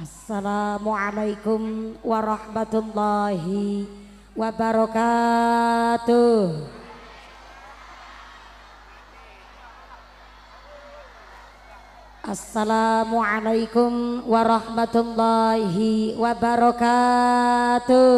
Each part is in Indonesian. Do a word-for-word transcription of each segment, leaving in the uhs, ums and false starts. Assalamualaikum warahmatullahi wabarakatuh. Assalamualaikum warahmatullahi wabarakatuh.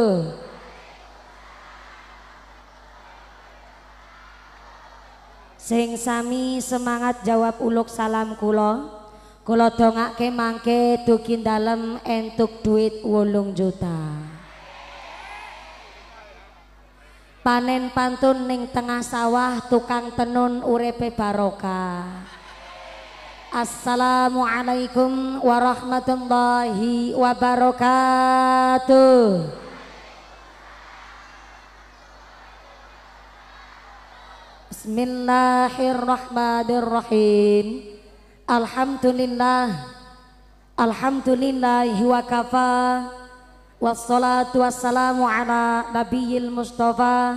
Sing sami semangat jawab uluk salam kula. Kula dongake mangke dugi dalem entuk duit wolung juta. Panen pantun ning tengah sawah tukang tenun urepe barokah. Assalamualaikum warahmatullahi wabarakatuh. Bismillahirrahmanirrahim. Alhamdulillah, alhamdulillahi wa kafa, wassalatu wassalamu ala nabiyil mustafa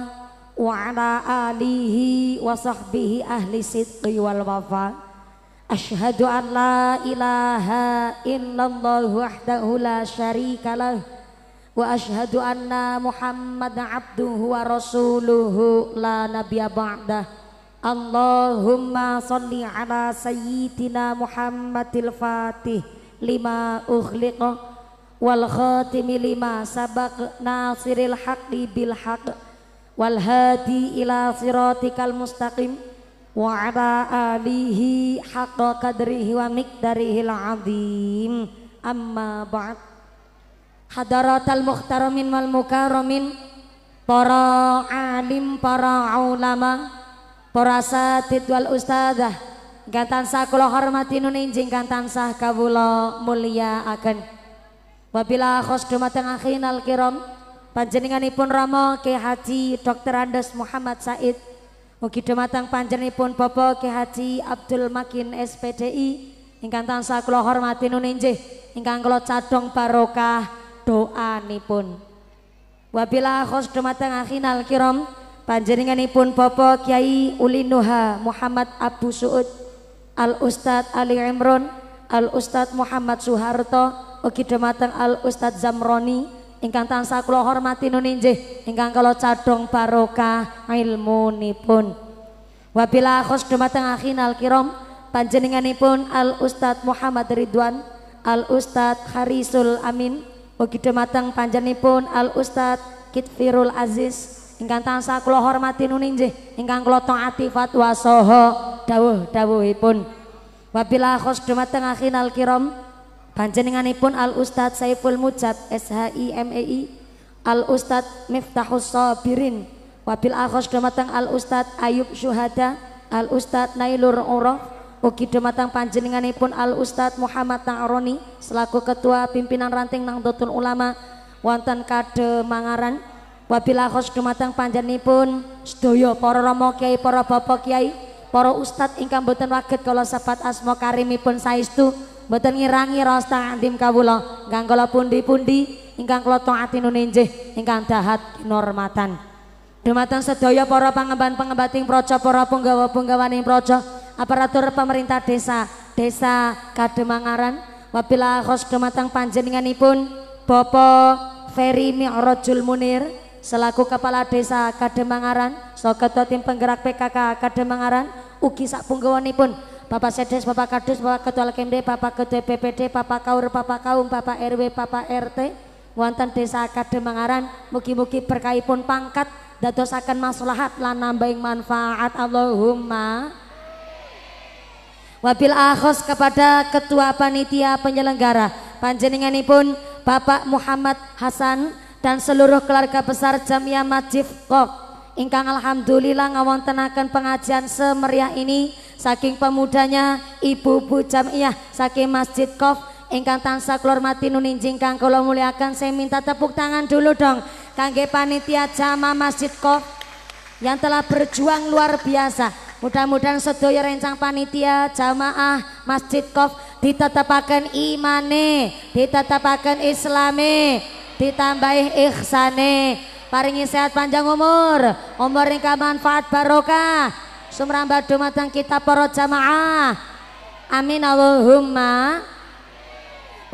wa ala alihi wa sahbihi ahli sidqi wal wafa. Asyhadu an la ilaha illallah wahdahu la syarikalah wa asyhadu anna Muhammad abduhu wa rasuluhu la nabiyya ba'dah. Allahumma salli ala sayyidina Muhammadil Fatih lima ukhliqa wal khatimi lima sabaq nasiril haqqi bil haqq wal hadi ila siratikal mustaqim wa ala alihi haqqa qadrihi wa miqdarihil azim. Amma ba'd. Hadaratal muhtaramin wal mukarramin, para alim, para ulama, para satid wal ustadzah, ingkang tansah kula hormati nunjing ingkang tansah kawula mulyakaken. Wabila khos dumateng akhinal kiram, panjenenganipun rama Kyai Haji Doktor Andes Muhammad Said, mugi dumateng panjenenganipun Bapak Kyai Haji Abdul Makin S P D I, ingkang tansah kula hormati nunjing ingkang kula cadhong barokah doanipun. Wabila khos dumateng akhinal kiram, panjenenganipun Bapak Kyai Ulinuha Muhammad Abu Suud, Al Ustadz Ali Emron, Al Ustadz Muhammad Suharto, ugi dumateng Al Ustadz Zamroni, ingkang tansah kula hormati nunjih ingkang kula cadhong barokah ilmunipun. Wabila khos dumateng akhinal kiram, panjenenganipun Al Ustadz Muhammad Ridwan, Al Ustadz Harisul Amin, ugi dumateng panjenenganipun Al Ustadz Kitfirul Aziz, ingkang tansah kula hormati nunjih ingkang kula taati fatwa saha dawuh-dawuhipun. Wabillahi khos dumateng akhinal kiram, panjenenganipun Al Ustadz Saiful Mujab S H I M E I, Al Ustadz Miftahul Sabirin, wabillahi khos dumateng Al Ustadz Ayub Syuhada, Al Ustadz Nailur Uroh, ugi dumateng panjenenganipun Al Ustadz Muhammad Ta'roni selaku ketua pimpinan ranting Nahdlatul Ulama wonten Kademangaran. Wabillahi khos dumateng panjenenganipun sedaya para rama kyai, para bapak kyai, para ustad ingkang boten waget kala sebat asma karimipun saestu, boten ngirangi raos tandhim kawula ingkang kala pundi-pundi ingkang kula taati nunjih ingkang dahat kinormatan. Dumateng sedaya para pangemban-pengembating praja, para punggawa-punggawaning praja, aparatur pemerintah desa desa Kademangaran. Wabillahi khos dumateng panjenenganipun Bapak Feri Ni'orot selaku Kepala Desa Kademangaran, Soketua Tim Penggerak P K K Kademangaran, ugi sak punggawanipun Bapak Sedes, Bapak Kadus, Bapak Ketua L K M D, Bapak Ketua B P D, Bapak Kaur, Bapak Kaum, Bapak R W, Bapak R T, wonten Desa Kademangaran. Mugi-mugi berkahipun pangkat dadosaken maslahat lan nambahi manfaat. Allahumma. Wabil akhos kepada Ketua Panitia Penyelenggara, panjenenganipun Bapak Muhammad Hasan dan seluruh keluarga besar Jamiah Masjid Qof ingkang alhamdulillah ngawontenaken pengajian semeriah ini saking pemudanya, ibu-ibu jamiah saking Masjid Qof ingkang tansah kula hormati nunjing ingkang kula muliakan. Saya minta tepuk tangan dulu dong kangge panitia Jamaah Masjid Qof yang telah berjuang luar biasa. Mudah-mudahan sedaya rencang panitia Jamaah Masjid Qof ditetepaken imane, ditetepaken islame, ditambahi ihsane, paringi sehat panjang umur, umur ingkang manfaat barokah, sumrambah dumateng kita para jamaah. Amin Allahumma.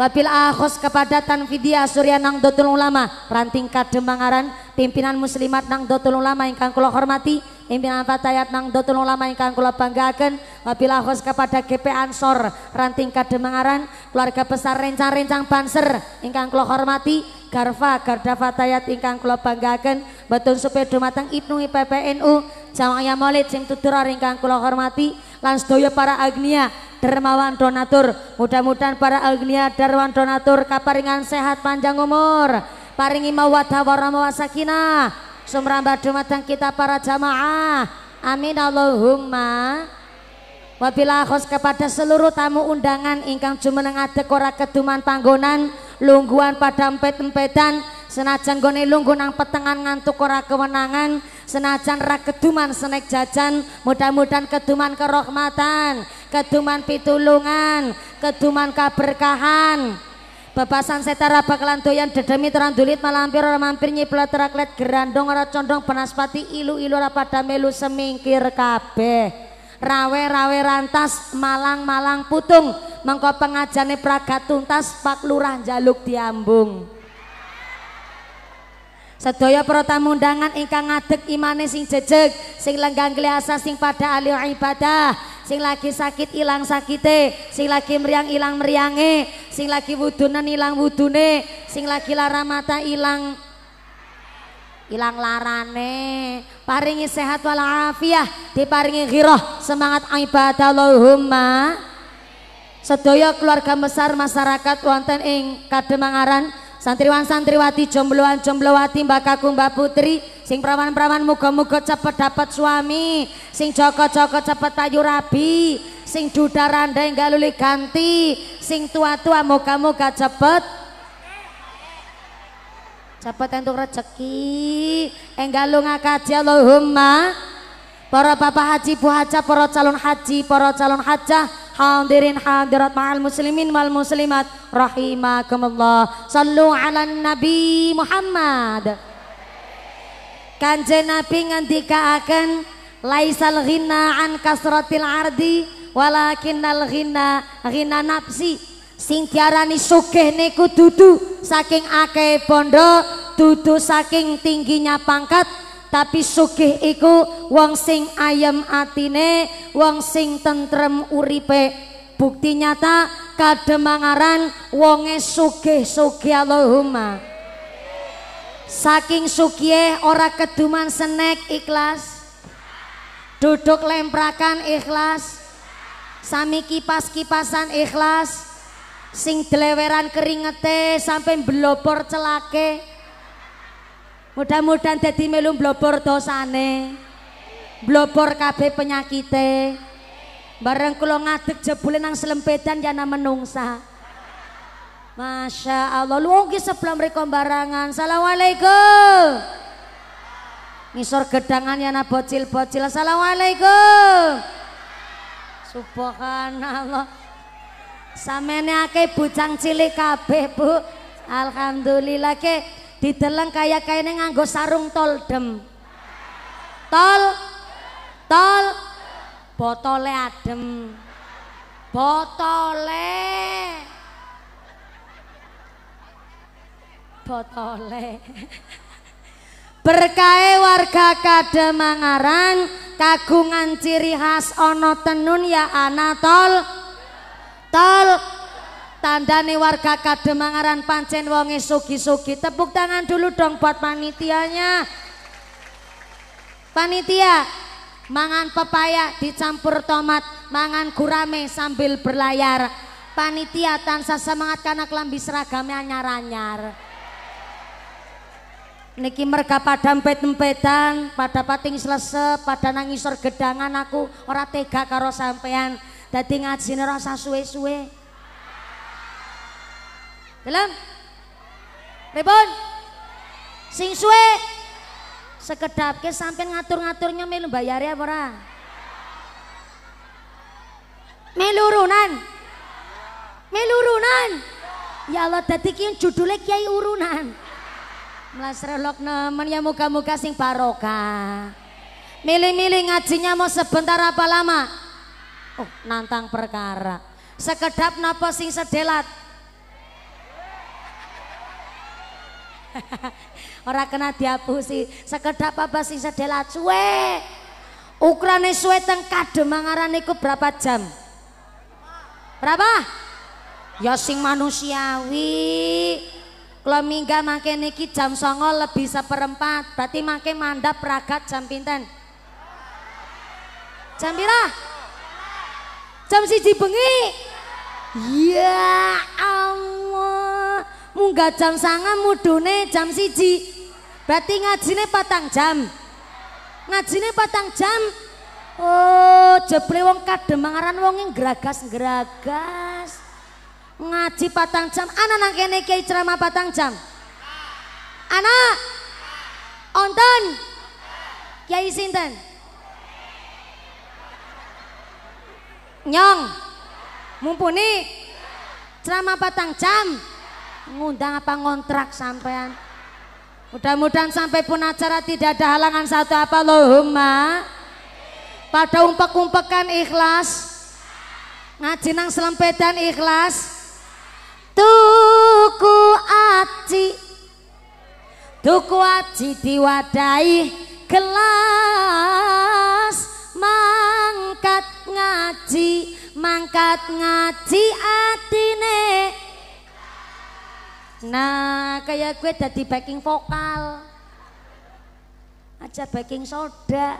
Wabil ahos kepadatan vidya surya nang dotul ulama ranting Kademangaran pimpinan muslimat nang dotul ulama ingkang kula hormati, pimpinan fatayat nang dotul ulama ingkang kula banggaken. Wabil ahos kepada G P Ansor ranting Kademangaran keluarga besar rencang-rencang Banser ingkang kula hormati, Garfa garda fatayat ingkang kula banggaken, Betul Supedo mateng Ibnu P P N U Jamaah Maulid sing tuturor ingkang kula hormati, lan sedaya para agnia dermawan donatur. Mudah-mudahan para agnia dermawan donatur kaparingan sehat panjang umur, paringi mawaddah warahmah sakinah sumrambah dumateng kita para jamaah. Amin Allahumma. Wabilah khos kepada seluruh tamu undangan ingkang jumeneng adek ora keduman panggonan lungguhan pada empet-empetan, senajan gone lungguh nang petengan ngantuk ora kewenangan, senajan ra keduman senek jajan, mudah-mudahan keduman kerohmatan, keduman pitulungan, keduman kaberkahan. Bebasan setara bakalan doyan dedemit randulit malampir ora mampir nyiplet raklet gerandong ora condong penaspati ilu-ilu ora pada melu semingkir kabeh. Rawe-rawe rantas malang-malang putung mengko pengajane pragat tuntas Pak Lurah njaluk diambung. Sedaya para tamu undangan ingkang ngadeg imane sing jejeg, sing lenggang kliasa sing pada ahli ibadah, sing lagi sakit ilang sakite, sing lagi meriang ilang meriange, sing lagi wudunan ilang wudune, sing lagi lara mata ilang ilang larane, paringi sehat walafiah, diparingi ghirah semangat ibadah Allahumma. Sedaya keluarga besar masyarakat wonten ing Kademangaran, santriwan santriwati, jombloan jomblowati, mbak kakung mbak putri, sing perawan-perawan muga-muga cepet dapat suami, sing joko-joko cepet ayu rabi, sing duda randai enggak luli ganti, sing tua-tua muga-muga cepet cepet entuk rezeki enggak lunga kaji Allahumma. Para bapak haji, bu hajah, para calon haji, para calon hajah, hadirin hadirat ma'al muslimin wal muslimat rahimakumullah. Sallu ala nabi Muhammad. Kanjeng Nabi ngendikaaken laisal ghina an kasratil ardi walakinnal ghina ghina nafsi. Sing diarani sugih niku dudu saking akeh bondo, dudu saking tingginya pangkat, tapi sugih iku wong sing ayem atine, wong sing tentrem uripe. Bukti nyata Kademangaran wonge sugih-sugih Allahumma. Saking sugih ora keduman senek ikhlas, duduk lemprakan ikhlas, sami kipas-kipasan ikhlas, sing deleweran keringete sampai blobor celake. Mudah-mudahan dadi melu blobor dosane, blobor kabeh penyakite. Bareng kula ngadeg jebule nang selempedan yana menungsa. Masya Allah, lungi sebelah mereka barangan. Assalamualaikum. Ngisor gedangan yana bocil-bocil. Assalamualaikum. Subhanallah. Samene akeh bocang cilik kabeh, Bu. Alhamdulillah ke dideleng kaya kayane nganggo sarung toldem. Tol tol botole adem. Botole. Botole. Berkahe warga Kademangaran kagungan ciri khas ana tenun ya ana tol. Tol tandane warga Kademangaran pancen wonge sugi-sugi. Tepuk tangan dulu dong buat panitianya. Panitia, mangan pepaya dicampur tomat, mangan gurame sambil berlayar. Panitia tansah semangat karena klambi seragame anyar-anyar. Niki merga pada empet-empetan, pada pating slesep, pada nangisor gedangan aku ora tega karo sampean. Dadi ngajine rasa suwe-suwe. Dalam ribon sing suwe sekedap ke sampai ngatur-ngaturnya melu bayar ya ora melurunan melurunan ya Allah dadi ki judule kiai urunan mlasrelok nemen ya muga-muga sing barokah. Milih-milih ngajinya mau sebentar apa lama? Oh nantang perkara sekedap napa sing sedelat Ora kena diapusi, sekedhap apa sih sedela cuwe. Ukurane suwe teng Kademangaran niku berapa jam? Berapa? Ya sing manusiawi. Kalau mingga mangke niki jam songo lebih seperempat, berarti mangke mandap pragat jam pinten? Jam pira? Jam siji bengi. Ya Allah, munggah jam sanga mudune jam siji. Berarti ngajine patang jam. Ngajine patang jam. Oh, jeble wong Kademangaran wonge ngragas-ngragas. Ngaji patang jam, anak nang kene kiai ceramah patang jam, anak onten kiai sinten nyong Mumpuni ceramah patang jam, ngundang apa ngontrak sampean? Mudah-mudahan sampai pun acara tidak ada halangan satu apa lohuma. Pada umpek-umpekan ikhlas, ngaji nang selempetan ikhlas. Tuku aci, tuku aci diwadahi gelas, mangkat ngaji, mangkat ngaji atine. Nah, kayak gue jadi backing vokal, aja backing soda,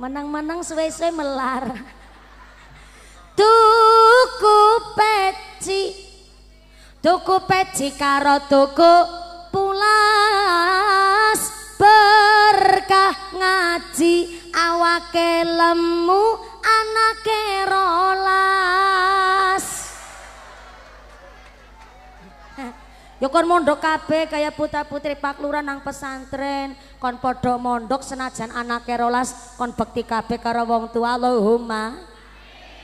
menang-menang suwe-suwe melar. Tuku peci, tuku peci karo tuku pulas, berkah ngaji awake lemu anake rolas. Yo kon mondok kabeh kaya putra putri Pak Lurah nang pesantren, kon podo mondok senajan anake rolas, kon bekti kabeh karo wong tua. Allahumma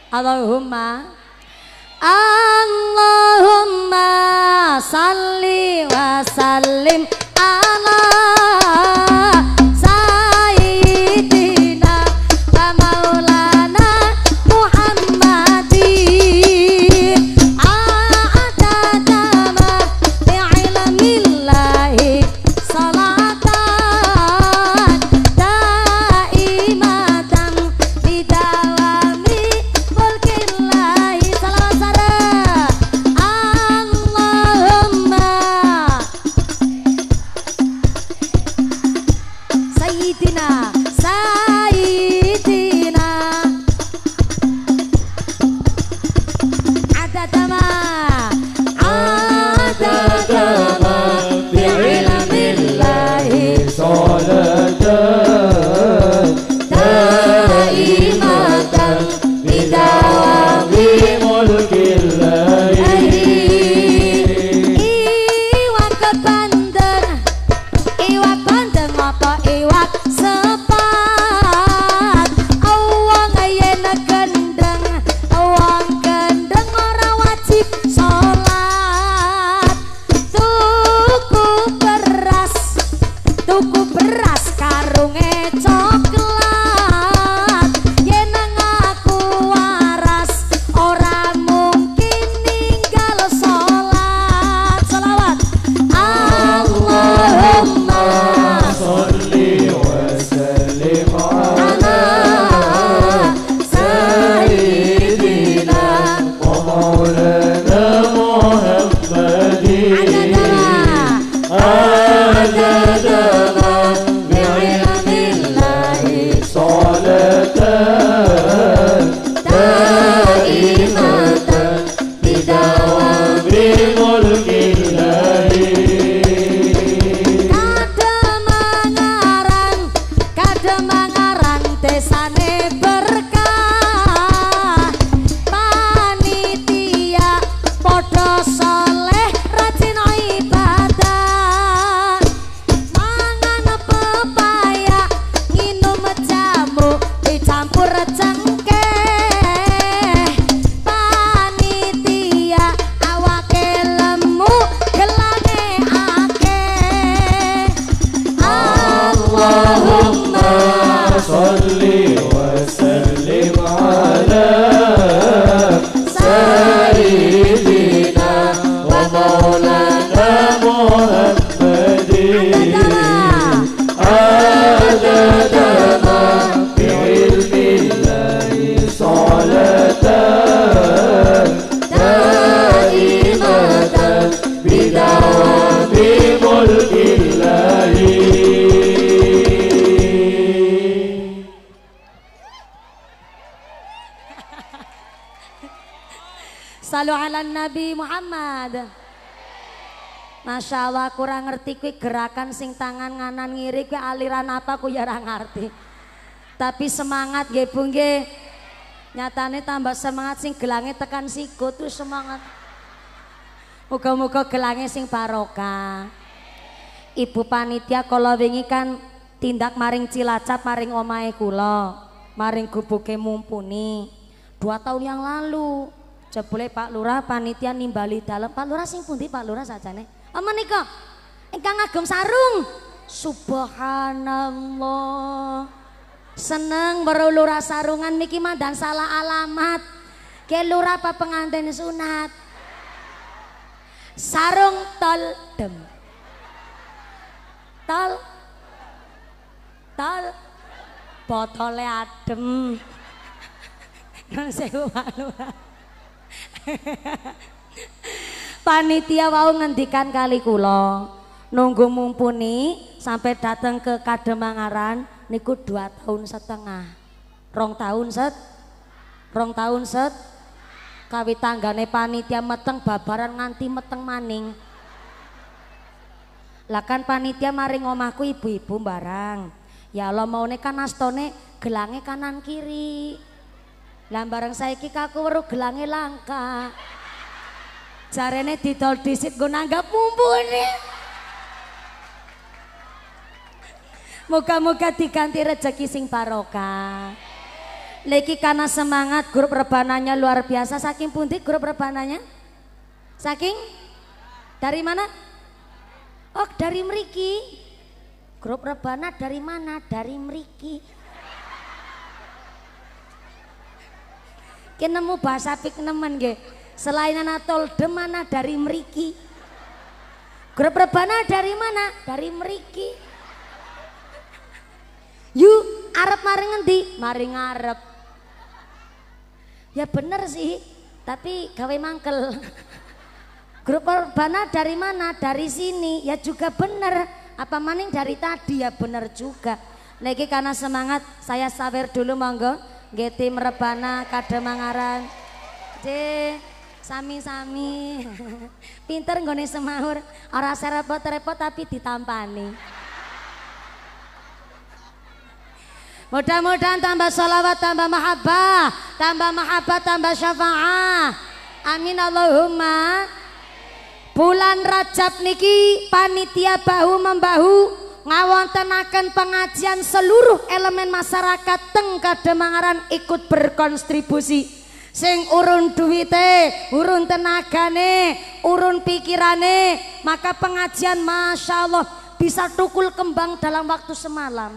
Allahumma Allahumma salli wa sallim ala Sayyidina wa maulana Muhammadin a'adadama bi'ilamillahi salatan da'imatan bidawah desane berkah panitia Salu ala Nabi Muhammad. Masya Allah, kurang ngerti kui gerakan sing tangan nganan ngiri kui aliran apa kui ora ngerti. Tapi semangat nggih Bu nggih. Nyatane tambah semangat sing gelange tekan sikut tuh semangat. Muga-muga gelange sing barokah. Ibu panitia kala wingi kan tindak maring Cilacap maring omahe kula, maring gubuke Mumpuni. Dua tahun yang lalu jebule Pak Lurah panitia nimbali dalem. Pak Lurah sing pundi Pak Lurah sajane? Menika ingkang ngagem sarung. Subhanallah. Seneng baru lurah sarungan miki mandan salah alamat. Ke lurah apa pengantin sunat? Sarung tol dem. Tol. Tol. Botole adem. Nang sewu Pak Lurah. Panitia wau ngendikan kali kula nunggu Mumpuni sampai datang ke Kademangaran niku dua tahun setengah rong tahun set rong tahun set kawi tanggane panitia meteng babaran nganti meteng maning lah kan panitia maring omahku ibu-ibu barang ya Allah maune kan astone gelange kanan kiri lah bareng saiki kaku weruh gelange langka jarene didol disit gue nanggap Mumpuni. Moga-moga diganti rezeki sing barokah. Lagi karena semangat grup rebananya luar biasa. Saking pundi grup rebananya? Saking? Dari mana? Oh dari mriki. Grup rebana dari mana? Dari mriki. Ki nemu bahasa pik nemen nggih. Selain Anatol de mana dari mriki. Grup rebana dari mana? Dari mriki. Yu arep maring ngendi? Maring arep. Ya bener sih, tapi gawe mangkel. Grup rebana dari mana? Dari sini. Ya juga bener. Apa maning dari tadi? Ya bener juga. Lagi karena semangat saya sawer dulu monggo. Nggih tim rebana Kademangaran. Jeh. Sami-sami pinter nggone semahur ora serepot-repot tapi ditampani. Mudah-mudahan tambah sholawat, tambah mahabbah, tambah mahabbah, tambah syafa'ah. Amin Allahumma. Bulan Rajab niki panitia bahu membahu ngawontenaken pengajian seluruh elemen masyarakat teng Kademangaran ikut berkontribusi. Sing urun duwite, urun tenagane, urun pikirane, maka pengajian Masya Allah bisa tukul kembang dalam waktu semalam.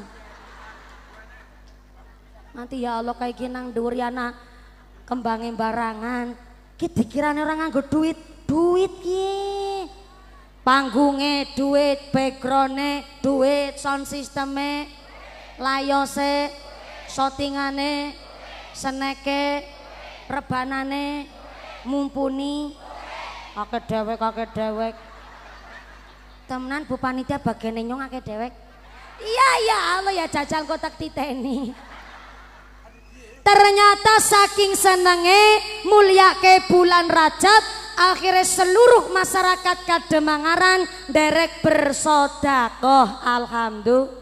Nanti ya Allah kayak gini nang duriana kembangin barangan. Kita dikirane orang nganggo duit, duit ki. Panggungnya duit, backgroundnya duit, sound sistemnya, layose, shootingane, seneke. Rebanane Mumpuni akeh dewek akeh dewek temenan Bu panitia bagene nyong akeh dewek iya ya Allah ya jajal kotak titeni ternyata saking senenge mulyake bulan Rajab akhirnya seluruh masyarakat Kademangaran derek bersodakoh alhamdulillah.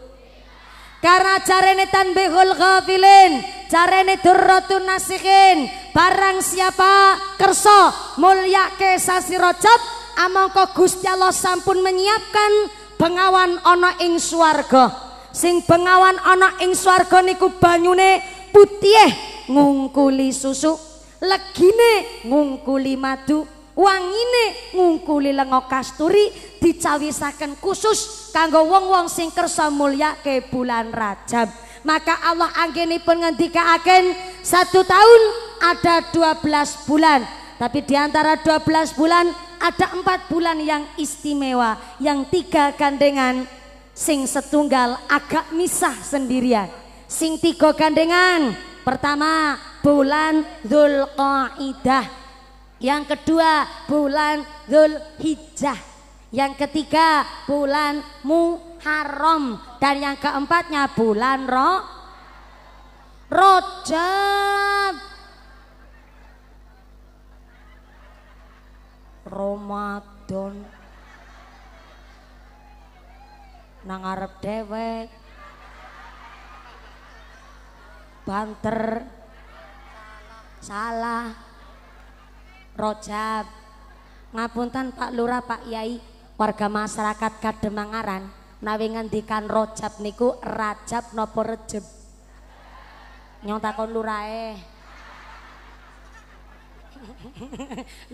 Karena jarene tanbihul ghafilin, jarene durratun nasikhin, barang siapa kersa mulyake sasi Rajab, amangka Gusti Allah sampun menyiapkan bengawan ana ing swarga. Sing bengawan ana ing swarga niku banyune putih ngungkuli susu, legine ngungkuli madu, wangine ngungkuli lenga kasturi, dicawisaken khusus kanggo wong-wong sing kersa mulyake bulan Rajab. Maka Allah anggenipun ngendikaaken satu tahun ada dua belas bulan, tapi diantara dua belas bulan ada empat bulan yang istimewa, yang tiga gandengan, sing setunggal agak misah sendirian, sing tiga gandengan. Pertama bulan Dzulqa'dah, yang kedua bulan Dzulhijjah, yang ketiga bulan Muharram, dan yang keempatnya bulan Ro Rajab. Ramadan nang arep dewek banter salah Rojab. Ngapunten Pak Lurah, Pak Yai, warga masyarakat Kademangaran menawi ngendikan Rojab niku Rajab napa Rejeb? Nyong takon lurahe.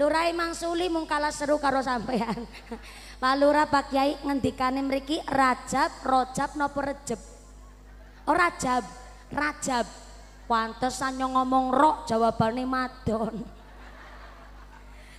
Lurah mangsuli mung kalah seru karo sampean. Pak Lurah, Pak Kyai ngendikane mriki Rajab, Rojab napa Rejeb? Oh Rajab, Rajab. Pantesan nyong ngomong rok jawabane madon.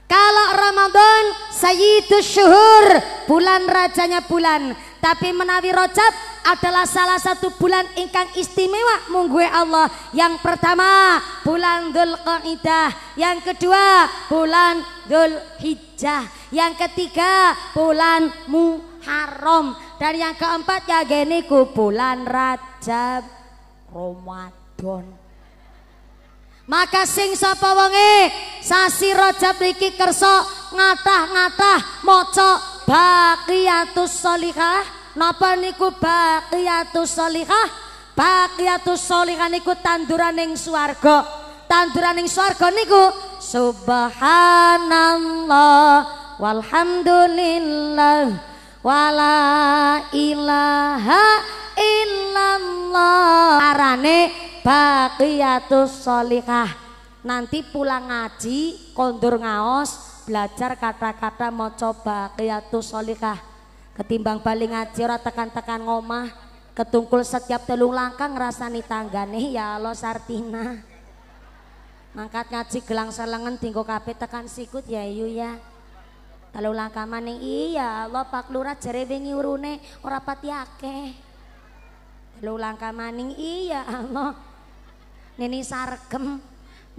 Kalau Ramadan sayyidus syuhur, bulan rajanya bulan, tapi menawi Rajab adalah salah satu bulan ingkang istimewa mung guwe Allah. Yang pertama bulan Dzulqa'dah, yang kedua bulan Dzulhijjah, yang ketiga bulan Muharram, dan yang keempat ya geniku bulan Rajab Ramadan. Maka sing sapa wonge sasi Rajab iki kersa ngatah-ngatah maca Baqiyatus Sholihah. Napa niku Baqiyatus Sholihah? Baqiyatus Sholihah niku tanduran ning swarga. Tanduran ning swarga niku subhanallah walhamdulillah wala ilaha illallah. Arane Baqiyatus Sholihah. Nanti pulang ngaji kondur ngaos belajar kata-kata mau coba Baqiyatus Sholihah. Ketimbang balik ngaji ora tekan-tekan ngomah, ketungkul setiap telung langkah ngrasani tanggane ya Allah sartina. Mangkat ngaji gelang selengen tinggo kabeh tekan sikut ya yu ya. Telung langkah maning iya Allah Pak Lurah jere wingi urune ora pati akeh. Telung langkah maning iya Allah. Nini sarkem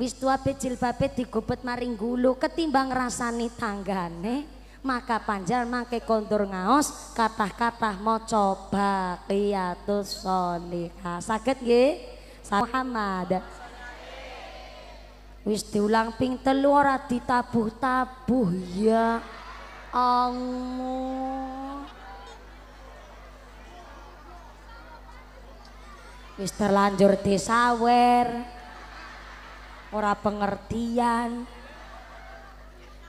wis tuwa jilbabe digobet maring gulu ketimbang rasani tanggane, maka panjal mangke kondur ngaos kathah-kathah maca Baqiyatus Sholihah. Saged nggih Muhammad wis diulang ping telu ora ditabuh-tabuh ya Allah. Wis terlanjur disawer ora pengertian.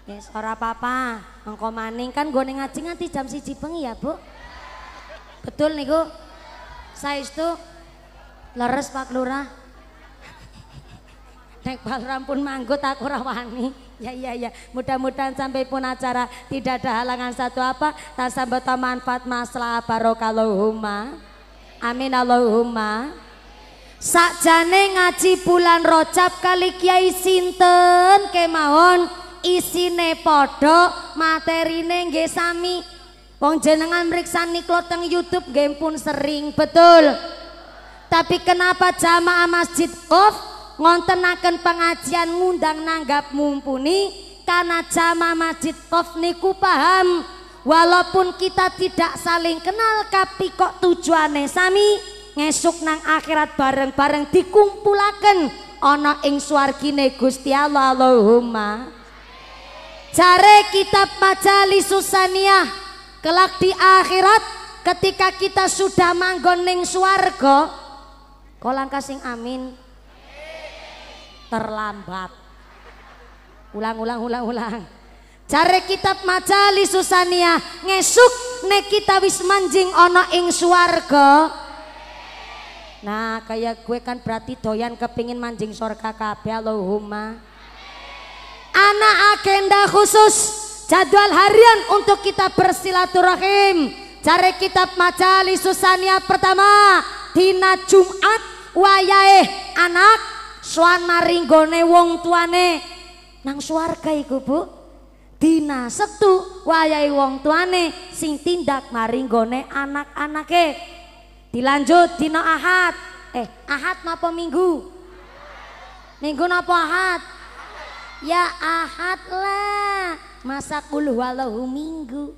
Yes, ora apa-apa engko maning kan gone ngaji nganti jam siji bengi ya Bu. Betul niku saestu leres Pak Lurah. Nek Balram pun manggut aku ora wani. Ya ya ya, mudah-mudahan sampai pun acara tidak ada halangan satu apa, tasabut manfaat maslahat barokallahumma. Amin Allahumma. Sakjane ngaji bulan Rajab kali Kiai sinten kemawon isine padha, materine nggih sami. Wong jenengan mriksani kula teng YouTube nggih pun sering, betul. Tapi kenapa jamaah Masjid Qof ngontenaken pengajian ngundang nanggap mumpuni? Karena jamaah Masjid Qof niku paham. Walaupun kita tidak saling kenal, tapi kok tujuane sami ngesuk nang akhirat bareng-bareng dikumpulaken ana ing swargine Gusti Allah Allahumma. Jare kitab Majalis Saniyyah, kelak di akhirat ketika kita sudah manggon ning swarga, kolang kasing amin. Terlambat. Ulang ulang ulang ulang. Jare kitab Majalis Saniyyah ngesuk nek kita wis manjing ana ing swarga. Nah kayak gue kan berarti doyan kepingin manjing surga kabeh Allahumma. Ana agenda khusus jadwal harian untuk kita bersilaturahim. Jare kitab Majalis Saniyyah pertama dina Jumat wayahe anak sowan maringgone wong tuane nang swarga iku Bu. Dina Setu wayahe wong tuane sing tindak maringgone anak-anake. Dilanjut dina Ahad. Eh, Ahad napa Minggu? Minggu napa Ahad? Ya Ahad lah. Masa kul huwallahu Minggu.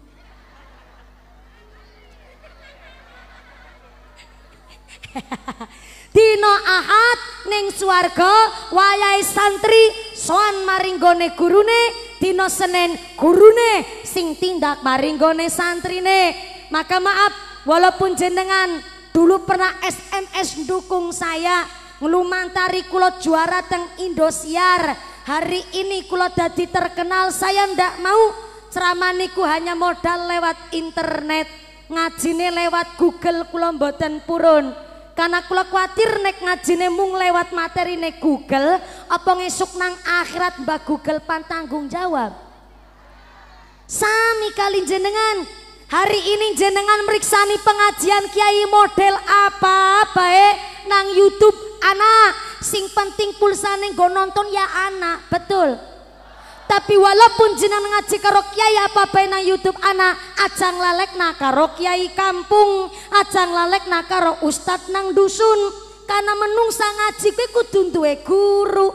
Dina Ahad ning swarga wayahe santri sowan maringgone gurune dina Senin gurune sing tindak maringgone santrine. Maka maaf, walaupun jenengan dulu pernah S M S dukung saya ngelumantari kula juara teng Indosiar, hari ini kula dadi terkenal, saya ndak mau ceramaniku hanya modal lewat internet, ngajine lewat Google kula mboten purun. Karena kula kuatir nek ngajine mung lewat materi nek Google, apa ngesuk nang akhirat mbak Google pantanggung jawab. Sami kali jenengan, hari ini jenengan meriksani pengajian kiai model apa baik nang YouTube anak, sing penting pulsane nggo nonton ya anak, betul. Tapi walaupun jenengan ngaji karo kiai apa baik nang YouTube anak, ajang lalekna karo kiai kampung, ajang lalekna karo ustad nang dusun. Karena menungsa ngaji kuwi kudu duwe guru,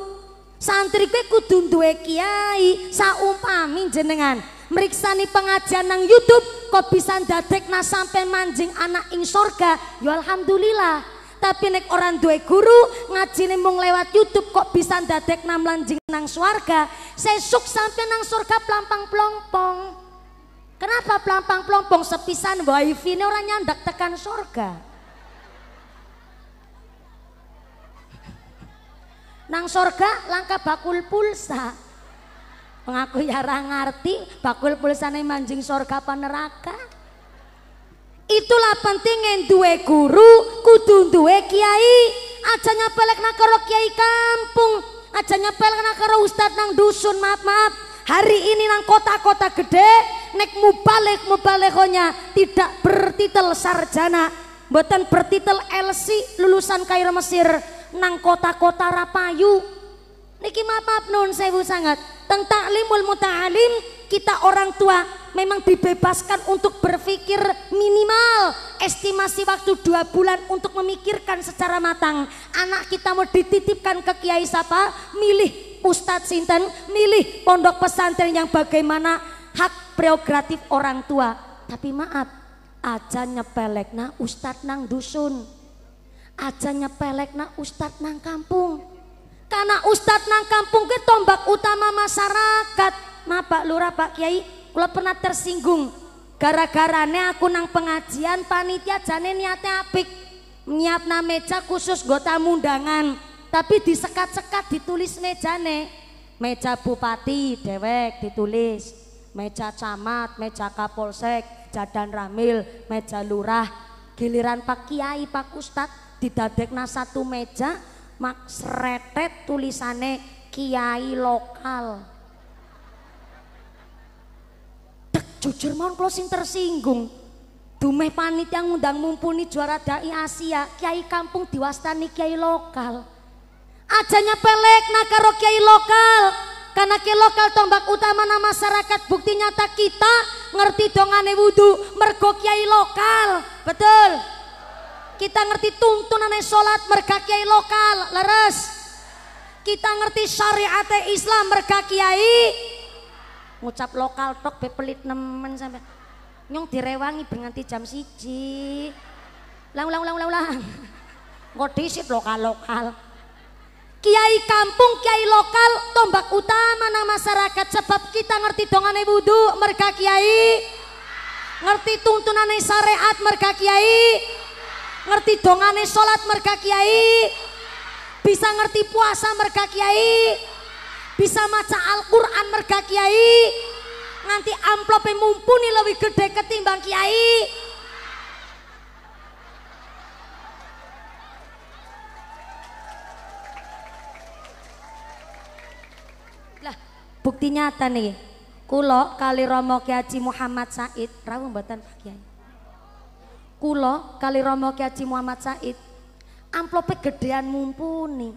santri kuwi kudu duwe kiai. Saumpami jenengan meriksani pengajian nang YouTube kok bisa dadekna sampai manjing anak ing sorga, ya alhamdulillah. Tapi nek orang duwe guru ngajine mung lewat YouTube kok bisa dadekna mlanjing nang swarga, sesuk sampai nang surga plampang-plompong. Kenapa plampang-plompong? Sepisan wifi-ne ora nyandak tekan surga. Nang sorga langka bakul pulsa, mengaku yara ngerti bakul pulsane manjing sorga apa neraka. Itulah pentingnya duwe guru, kudu duwe kiai, aja nyepelek karo kiai kampung, aja nyepelek karo ustad nang dusun. Maaf maaf, hari ini nang kota-kota gede nek mubalik mubalekonya tidak bertitel sarjana, mboten bertitel L C lulusan Kairo Mesir. Nang kota-kota rapayu niki maaf nun sewu sangat, teng taklimul muta'alim kita orang tua memang dibebaskan untuk berpikir minimal estimasi waktu dua bulan untuk memikirkan secara matang anak kita mau dititipkan ke kiai sapa, milih ustadz sinten, milih pondok pesantren yang bagaimana, hak prerogatif orang tua. Tapi maaf, aja nyepelekna ustadz nang dusun, aja nyepelekna ustadz nang kampung. Karena ustadz nang kampung ke tombak utama masyarakat. Maaf Pak Lurah, Pak Kiai, kula pernah tersinggung gara-garane aku nang pengajian panitia jane niate apik, nyiapna meja khusus nggo tamu undangan, tapi disekat-sekat ditulis mejane, meja bupati dewek ditulis, meja camat, meja kapolsek, jadan ramil, meja lurah. Giliran Pak Kiai, Pak Ustadz didadekna satu meja mak sretet tulisane kiai lokal. Tek jujur mawon kula sing tersinggung. Dumeh panitia ngundang Mumpuni juara dai Asia, kiai kampung diwastani kiai lokal. Aja nyepelekna karo kiai lokal. Karena kiai lokal tombak utama nang masyarakat, bukti nyata kita ngerti dongane wudu mergo kiai lokal. Betul. Kita ngerti tuntunane salat merga kiai lokal, leres. Kita ngerti syariat Islam merga kiai. Ngucap lokal tok be pelit nemen sampe. Nyong direwangi benganti jam siji. Lang lang lang lang lang. Engko disit lokal-lokal. Kiai kampung, kiai lokal tombak utama nang masyarakat sebab kita ngerti dongane wudu merga kiai. Ngerti tuntunane syariat merga kiai. Ngerti dongane sholat merga kiai, bisa ngerti puasa merga kiai, bisa maca Al-Quran merga kiai, nganti amplopnya Mumpuni lebih gede ketimbang kiai. Lah bukti nyata nih, kulo kali romo Kiai Haji Muhammad Said, rawuh mboten Pak Kiai. Kulo kali romo Kiai Haji Muhammad Said amplopnya gedean Mumpuni.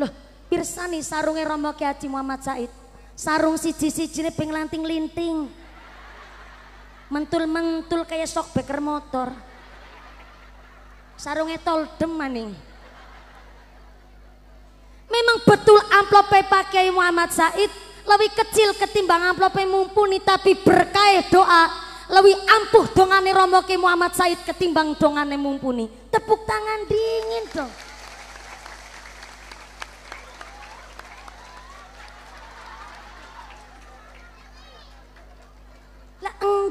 Loh pirsani sarungnya romo Kiai Haji Muhammad Said, sarung siji-sijine ping lanting-linting, mentul-mentul kayak sok beker motor, sarungnya toldem maning. Memang betul amplopnya Pak Kiai Muhammad Said lebih kecil ketimbang amplopnya Mumpuni, tapi berkah doa lebih ampuh dongane romo Ki Muhammad Said ketimbang dongane Mumpuni. Tepuk tangan dingin dong.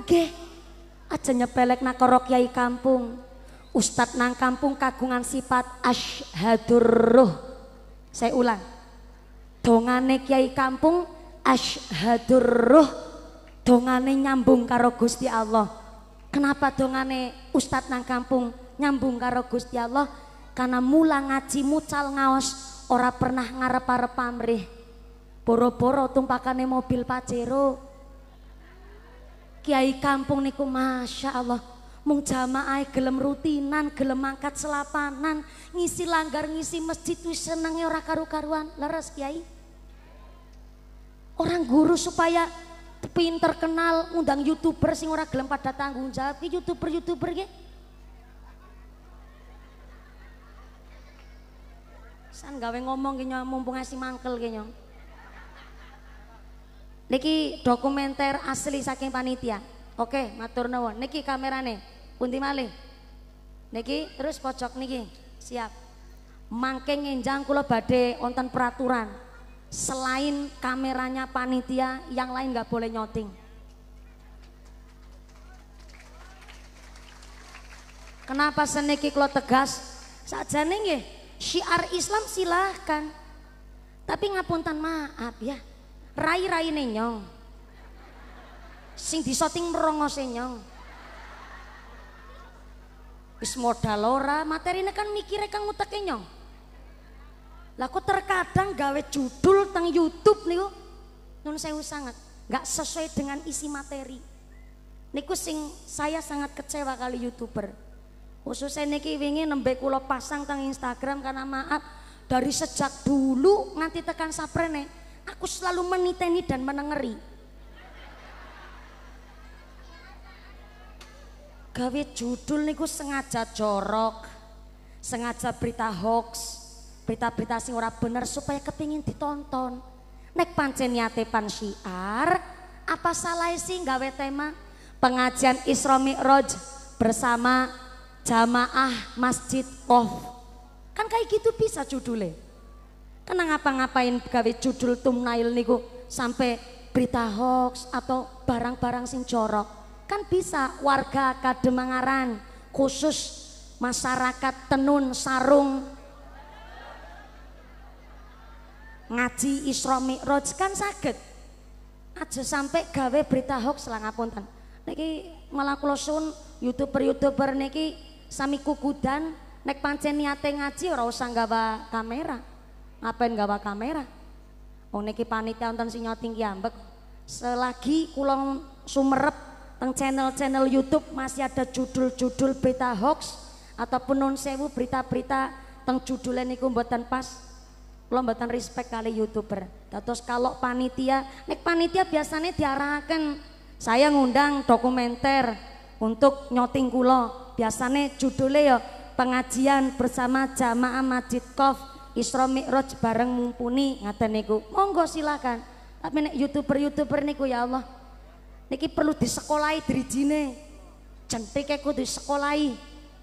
nggih, aja nyepelek nakoro kiai kampung. Ustadz nang kampung kagungan sifat asyhadur ruh. Saya ulang, dongane kiai kampung asyhadur ruh, dongane nyambung karo Gusti Allah. Kenapa dongane ustadz nang kampung nyambung karo Gusti Allah? Karena mula ngaji mucal ngaos ora pernah ngarep-arep pamrih. Boro-boro tumpakane mobil Pajero. Kiai kampung niku masya Allah, mung jamaah gelem rutinan, gelem angkat selapanan, ngisi langgar, ngisi masjid, wis senenge ora karu-karuan. Leres kiai. Orang guru supaya pinter kenal, undang youtuber sing ora gelem pada tanggung jawab ki youtuber-youtuber ki. San gawe ngomong ki nyong, mumpung asih mangkel ki nyong. Niki dokumenter asli saking panitia. Oke, matur nuwun. Niki kamerane. Pundi malih. Niki terus pojok niki. Siap. Mangke ngenjang kula badhe wonten peraturan. Selain kameranya panitia, yang lain nggak boleh nyoting. Kenapa seniki kula tegas? Sajane nggih, syiar Islam silahkan. Tapi ngapunten maaf ya. Rai-raine nyong. Sing disoting merongose nyong. Wis modal ora, materine kan mikire kang uteke nyong. Lah kok terkadang gawe judul teng YouTube niku nun sewu sangat, enggak sesuai dengan isi materi. Niku sing saya sangat kecewa kali YouTuber. Khususnya niki wingi nembe kula pasang teng Instagram karena maaf dari sejak dulu nganti tekan saprene aku selalu meniteni dan menengeri. Gawe judul niku sengaja jorok, sengaja berita hoax, berita-berita sing ora bener supaya kepingin ditonton. Nek pancen niate pan syiar, apa salah sih gawe tema pengajian Isra Mi'raj bersama jamaah Masjid Qof? Kan kayak gitu bisa judulnya. Kena ngapa-ngapain gawe judul thumbnail niku sampai berita hoax atau barang-barang sing jorok? Kan bisa warga Kademangaran, khusus masyarakat Tenun Sarung ngaji Isra Mi'raj kan saged. Aja sampai gawe berita hoax lah ngapunten. Niki malah kula suwun YouTuber-YouTuber niki sami kukudan, nek pancen niate ngaji ora usah nggawa kamera. Ngapain nggawa kamera? Wong niki panitia wonten sing nyoting ki ambek. Selagi kula sumerep teng channel-channel YouTube masih ada judul-judul berita hoax ataupun non sewu berita-berita teng judulnya niku mboten pas. Kula mboten respect kali YouTuber. Terus kalau panitia, nek panitia biasanya diarahkan saya ngundang dokumenter untuk nyoting kula. Biasanya judulnya ya pengajian bersama jamaah Masjid Qof Isra Mi'raj bareng Mumpuni ngaten niku. Monggo silakan. Tapi nek YouTuber-YouTuber niku ya Allah, niki perlu disekolahi drijine, jentike kudu disekolahi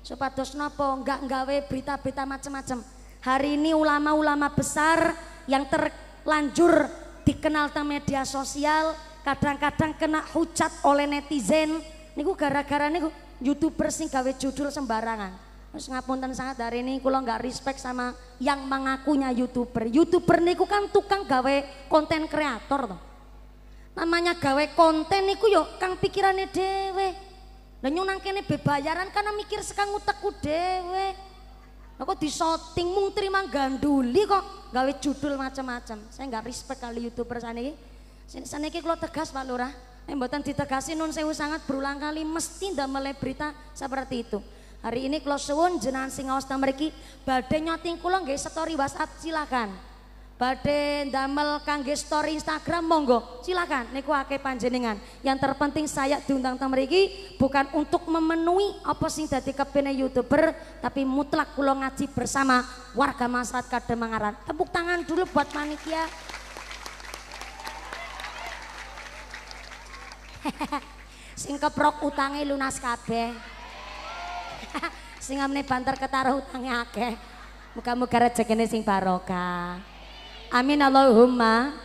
supados napa enggak nggawe berita-berita macam-macam. Hari ini ulama-ulama besar yang terlanjur dikenal teng media sosial kadang-kadang kena hujat oleh netizen niku gara-gara niku YouTuber sing gawe judul sembarangan. Terus ngapunten sangat, hari ini kula enggak respect sama yang mengakunya YouTuber. YouTuber niku kan tukang gawe konten kreator toh. Namanya gawe konten niku yo kang pikirane dhewe. Lah nyung nang kene bebayaran karena mikir sekang utekku dhewe. Lah kok disoting mung terima ganduli kok gawe judul macam-macam. Saya enggak respect kali YouTuber saniki. Saniki kula tegas Pak Lurah, nek mboten ditegasi nun sewu sangat berulang kali mesti ndamel berita seperti itu. Hari ini kula suwun jenengan sing ngaos ta mriki badhe nyoting kula nggih story WhatsApp silakan. Badhe ndamel kangge story Instagram monggo silakan niku akeh panjenengan. Yang terpenting saya diundang teng mriki bukan untuk memenuhi apa sing dadi kepene YouTuber, tapi mutlak kula ngaji bersama warga masyarakat Kademangaran. Tepuk tangan dulu buat panitia. Sing keprok utange lunas kabeh. Sing amne banter ketaruh utange akeh. Muga-muga rejekine sing barokah. Amin Allahumma.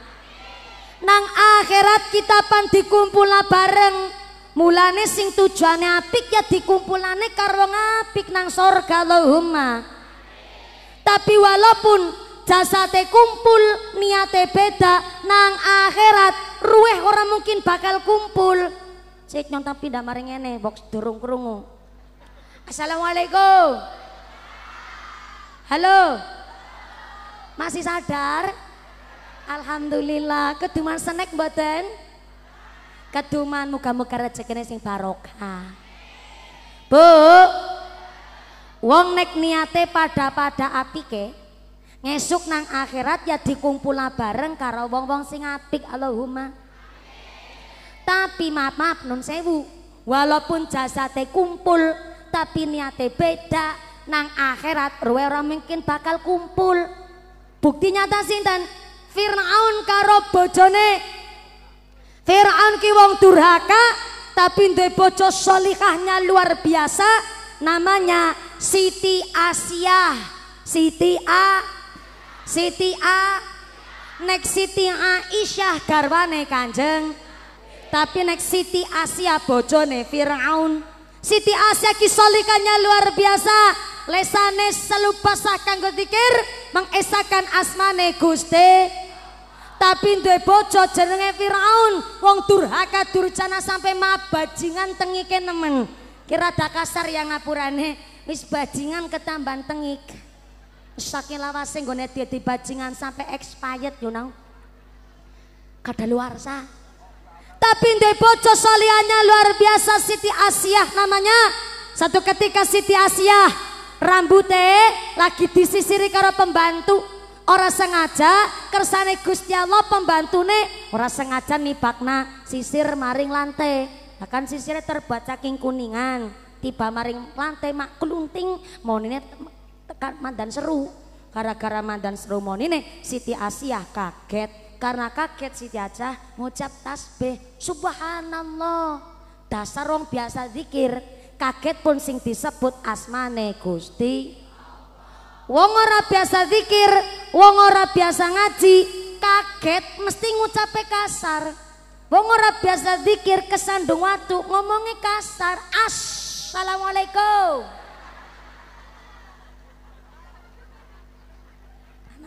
Nang akhirat kita pan dikumpulna bareng Mulane sing tujuane apik ya dikumpulane karo wong apik nang surga Allahumma. Tapi walaupun jasate kumpul, niate beda, nang akhirat ruweh ora mungkin bakal kumpul. Cek nyong tapi ndak mari ngene, box durung krungu. Assalamualaikum. Halo. Masih sadar? Alhamdulillah. Keduman senek mboten? Keduman, muga-muga rezekine sing barokah. Bu. Wong nek niate pada-pada apike, ngesuk nang akhirat ya dikumpul bareng karo wong-wong sing apik Allahumma. Tapi maaf-maaf nun sewu, walaupun jasate kumpul tapi niate beda, nang akhirat ruwe ora mungkin bakal kumpul. Bukti nyata sinten? Firaun karo bojone. Firaun ki wong durhaka tapi ndek bojo salihahnya luar biasa, namanya Siti Asia. Siti A Siti A nek Siti Aisyah garwane Kanjeng, tapi nek Siti Asia bojone Firaun. Siti Asia ki salihahnya luar biasa. Lesane selalu basah kanggo zikir, mengesakan asmane Gusti. Tapi duwe bojo jenenge Firaun, wong durhaka durjana sampai mabajingan tengike nemen. Kira ada kasar yang ngapurane, wis bajingan ketambahan tengik. Saking lawase nggone dadi bajingan sampai expired you know. Kadaluarsa. Tapi ndek bojo salihahnya luar biasa Siti Asiyah namanya. Satu ketika Siti Asiyah rambutnya lagi disisiri karo pembantu, ora sengaja kersane Gusti Allah pembantune ora sengaja nibakna sisir maring lantai. Bahkan sisirnya terbuat saking kuningan, tiba maring lantai mak kelunting monine tekan mandan seru. Gara-gara mandan seru monine Siti Asiyah kaget. Karena kaget Siti Asia ngucap tasbih, subhanallah, dasar wong biasa zikir kaget pun sing disebut asmane Gusti. Wong ora biasa zikir, wong ora biasa ngaji, kaget mesti ngucape kasar. Wong ora biasa zikir kesandung watu ngomongnya kasar. Assalamualaikum.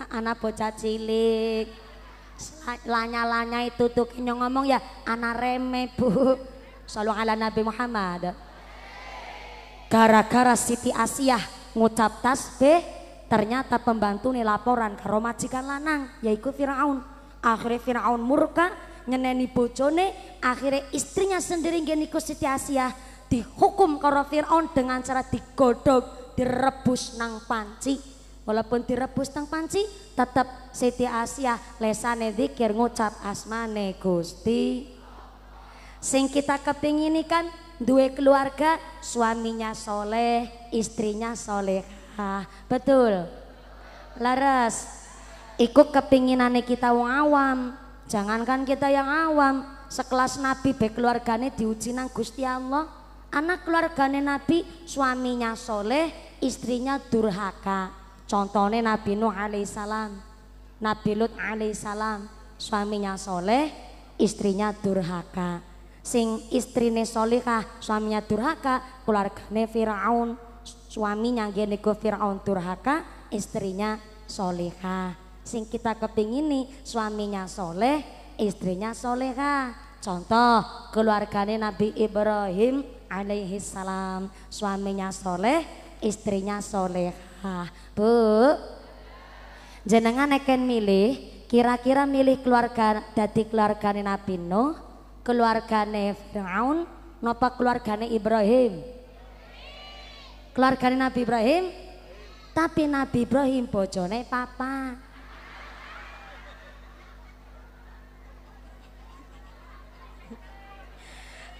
Anak-anak bocah cilik lanya-lanya itu tuh kenyong ngomong ya anak reme bu. Salam ala Nabi Muhammad. Gara-gara Siti Asiyah ngucap tasbih, ternyata pembantu nih laporan karo majikan lanang yaiku Firaun. Akhirnya Firaun murka nyeneni bojone, akhirnya istrinya sendiri ngeniku Siti Asiyah dihukum karo Firaun dengan cara digodhog, direbus nang panci. Walaupun direbus teng panci, tetap Siti Asia lesane zikir ngucap asmane Gusti. Sing kita kepingin kan duwe keluarga suaminya soleh, istrinya solehah, betul. Laras, ikut kepinginane kita wong awam. Jangankan kita yang awam, sekelas Nabi be keluargane diuji nang Gusti Allah. Anak keluargane Nabi suaminya soleh, istrinya durhaka. Contohnya Nabi Nuh alaihissalam, Nabi Lut alaihissalam, suaminya soleh, istrinya durhaka. Sing istrine solehah, suaminya durhaka, keluargane Firaun, suaminya genego Firaun durhaka, istrinya solehah. Sing kita kepingini suaminya soleh, istrinya solehah. Contoh keluargane Nabi Ibrahim alaihissalam, suaminya soleh, istrinya solehah. Ah, bu, jenengan neken milih, kira-kira milih keluarga dadi keluargane Nabi Nuh, keluargane Firaun, napa keluargane Ibrahim? Keluargane Nabi Ibrahim, tapi Nabi Ibrahim bojone papa.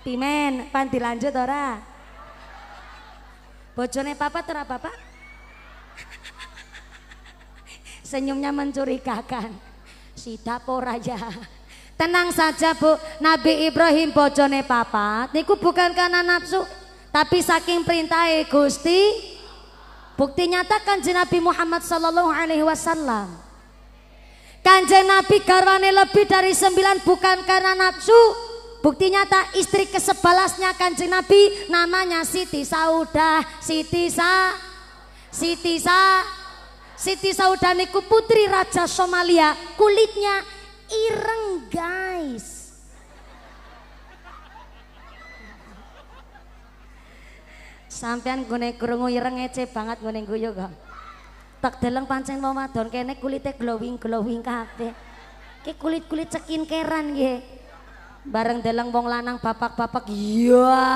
Pimen, pan dilanjut ora? Bojone papa ora bapak? Senyumnya mencurigakan. Sida pora ya. Tenang saja bu, Nabi Ibrahim bojone papat niku bukan karena nafsu, tapi saking perintahe Gusti. Bukti nyata Kanjeng Nabi Muhammad sallallahu alaihi wasallam. Kanjeng Nabi garwane lebih dari sembilan bukan karena nafsu, Bukti nyata istri kesebelasnya Kanjeng Nabi namanya Siti Saudah. Siti Sa Siti Sa Siti Saudah niku putri Raja Somalia, kulitnya ireng guys. Sampean gune krungu ireng ece banget gune guyu kok. Tak deleng pancen mau madon kene kulite glowing-glowing kabeh. Ki kulit-kulit cekinkeran nggih. Bareng deleng wong lanang bapak-bapak, ya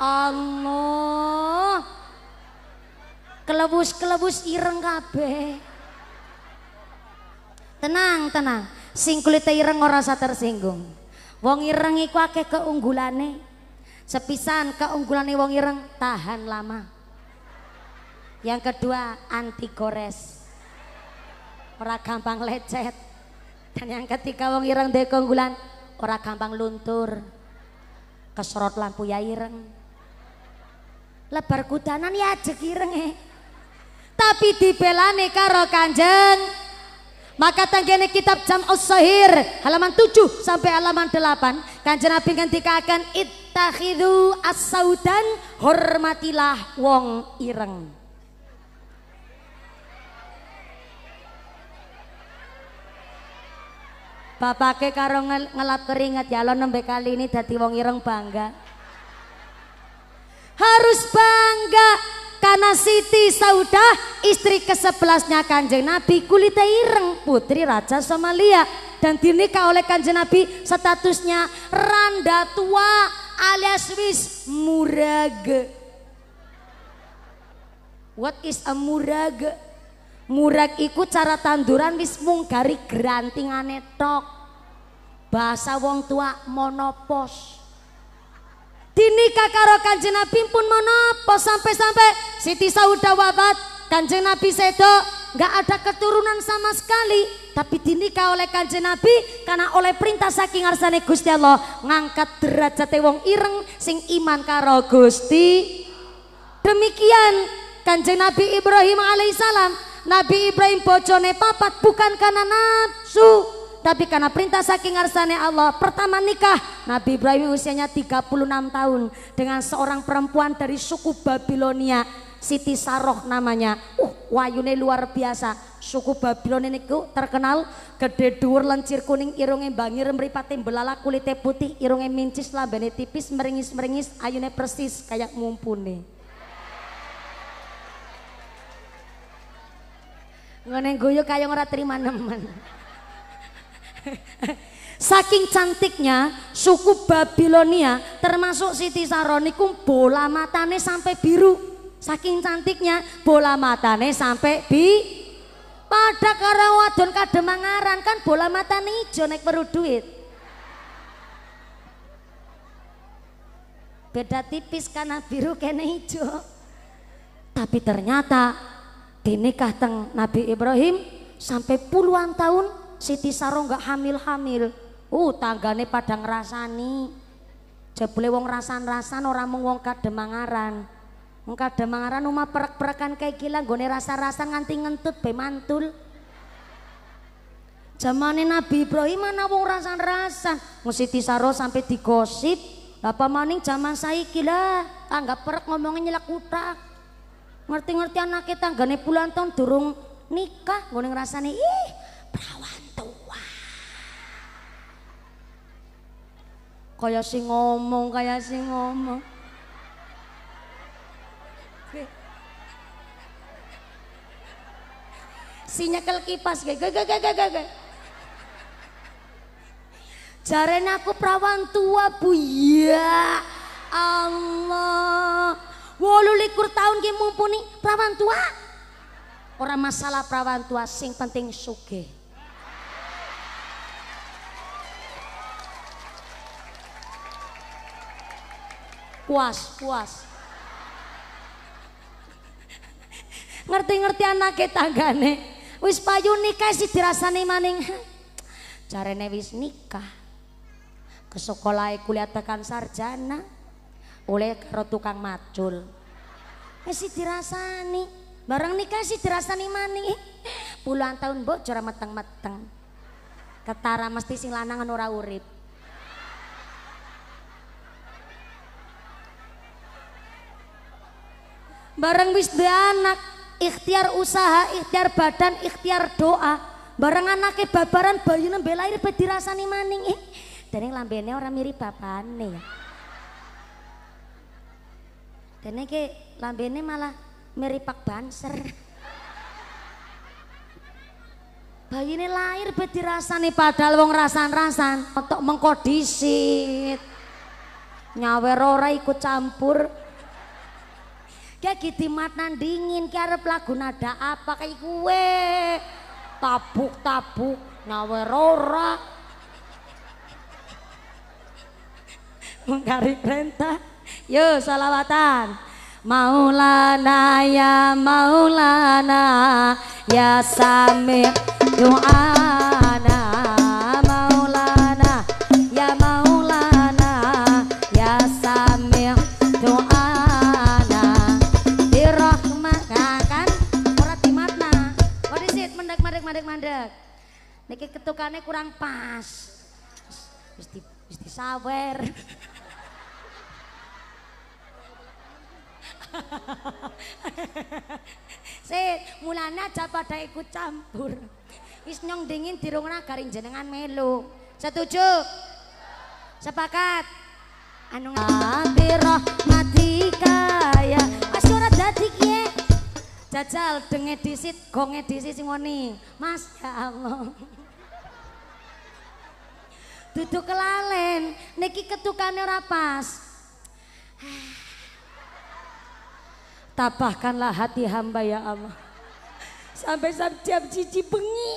Allah, kelebus-kelebus ireng kabeh. Tenang, tenang, sing kulite ireng ora usah tersinggung. Wong ireng iku akeh keunggulane. Sepisan keunggulane wong ireng, tahan lama. Yang kedua, anti gores. Ora gampang lecet. Dan yang ketiga, wong ireng duwe keunggulan ora gampang luntur, keserot lampu ya ireng, lebar kudanan ya ajeg ireng eh. Tapi dibelani karo Kanjeng. Maka tanggene kitab Jam'us Shahir halaman tujuh sampai halaman delapan, Kanjeng Nabi ngendikaken ittakhidhu as-saudan, hormatilah wong ireng. Bapake karo ngelap keringat ya lo nembe kali ini dadi wong ireng bangga. Harus bangga karena Siti Saudah istri kesebelasnya Kanjeng Nabi, kulitnya ireng, putri Raja Somalia, dan dinikah oleh Kanjeng Nabi, statusnya randa tua alias wis murage. What is a murage? Murag iku cara tanduran wis mung gari grantingane tok. Bahasa wong tua monopos. Dinikah karo Kanjeng Nabi pun monopos, sampai-sampai Siti Saudah wafat, Kanjeng Nabi sedo, nggak ada keturunan sama sekali, tapi dinikah oleh Kanjeng Nabi karena oleh perintah saking ngarsane Gusti Allah ngangkat derajate wong ireng sing iman karo Gusti. Demikian Kanjeng Nabi Ibrahim alaihissalam. Nabi Ibrahim bojone papat bukan karena nafsu, tapi karena perintah saking ngarsane Allah. Pertama nikah, Nabi Ibrahim usianya tiga puluh enam tahun dengan seorang perempuan dari suku Babilonia, Siti Saroh namanya. Uh, wayune luar biasa. Suku Babilonia niku terkenal gede dhuwur, lencir kuning, irunge mbangir, mripate belalak, kulite putih, irunge mincis, lambene tipis, meringis-meringis, ayune persis kayak Mumpuni. Ngene guyu kaya ora terima nemen. Saking cantiknya suku Babilonia, termasuk Siti Saudah niku bola matane sampai biru. Saking cantiknya bola matane sampai bi. Padha karo wadon Kademangaran kan bola matane ijo nek perlu duit. Beda tipis karena biru kene ijo. Tapi ternyata dinikah teng Nabi Ibrahim sampai puluhan tahun Siti Saudah nggak hamil-hamil. Uh tanggane pada ngrasani. Jebule wong rasan-rasan ora mung wong Kademangaran. Wong Kademangaran omah perek-perekan kayak gila nggone rasa-rasa nganti ngentut be mantul. Zamane Nabi Ibrahim ana wong rasan-rasan. Wong Siti Saudah sampai digosip, apa maning zaman saiki lah tanggap perek ngomongnya nyelak utak. Ngerti-ngerti anaknya tanggane puluhan tahun durung nikah, gue ngerasani ih perawan tua. Kayak si ngomong, kayak si ngomong. Si nyekel kipas, kayak gagagagagag. Jaren aku perawan tua bu, ya Allah. Wolu likur tahun ki Mumpuni perawan tua. Ora masalah perawan tua, sing penting sugih. Puas, puas. Ngerti-ngerti anake tanggane wis payu nikah si dirasani maning. Jarene wis nikah. Ke sekolahe kuliah tekan sarjana. Oleh karo tukang macul masih dirasani, bareng nikah sih dirasani maning puluhan tahun mbok jora meteng-meteng ketara mesti sing lanangan ora urip. bareng wis duwe anak, ikhtiar usaha, ikhtiar badan, ikhtiar doa, bareng anake babaran bayi nembe lahir pe dirasani maning, eh dening lambene ora mirip bapane ya. Dene iki lambene malah mirip Pak Banser. Bayine lahir be dirasani padahal wong rasan-rasan, otok mengkodisit. Nyawer ora ikut campur. Kayak gitu matan dingin, kayak arep lagu nada apa kayak gue. Tabuk-tabuk, nyawer ora. Mengkari perintah. Yo salawatan. Maulana ya Maulana ya Sami Du'ana, Maulana ya Maulana ya Sami Du'ana dirahmat. Nah kan ora dimatna. Ora disit mendek mendek mendek mendek. Niki ketukane kurang pas. Wis di wis disawer. Sih, mulanya aja pada ikut campur. Wis nyong dingin dirungna garing jenengan melu. Setuju? Sepakat? Anu ngati rahmatika ya. Mas ora dadi kiye. Jajal denge disit, gonge disit sing ngoni. Mas ya Allah. Duduk kelalen, niki ketukane ora pas. Tabahkanlah hati hamba ya Allah. Sampai sampai cici bengi.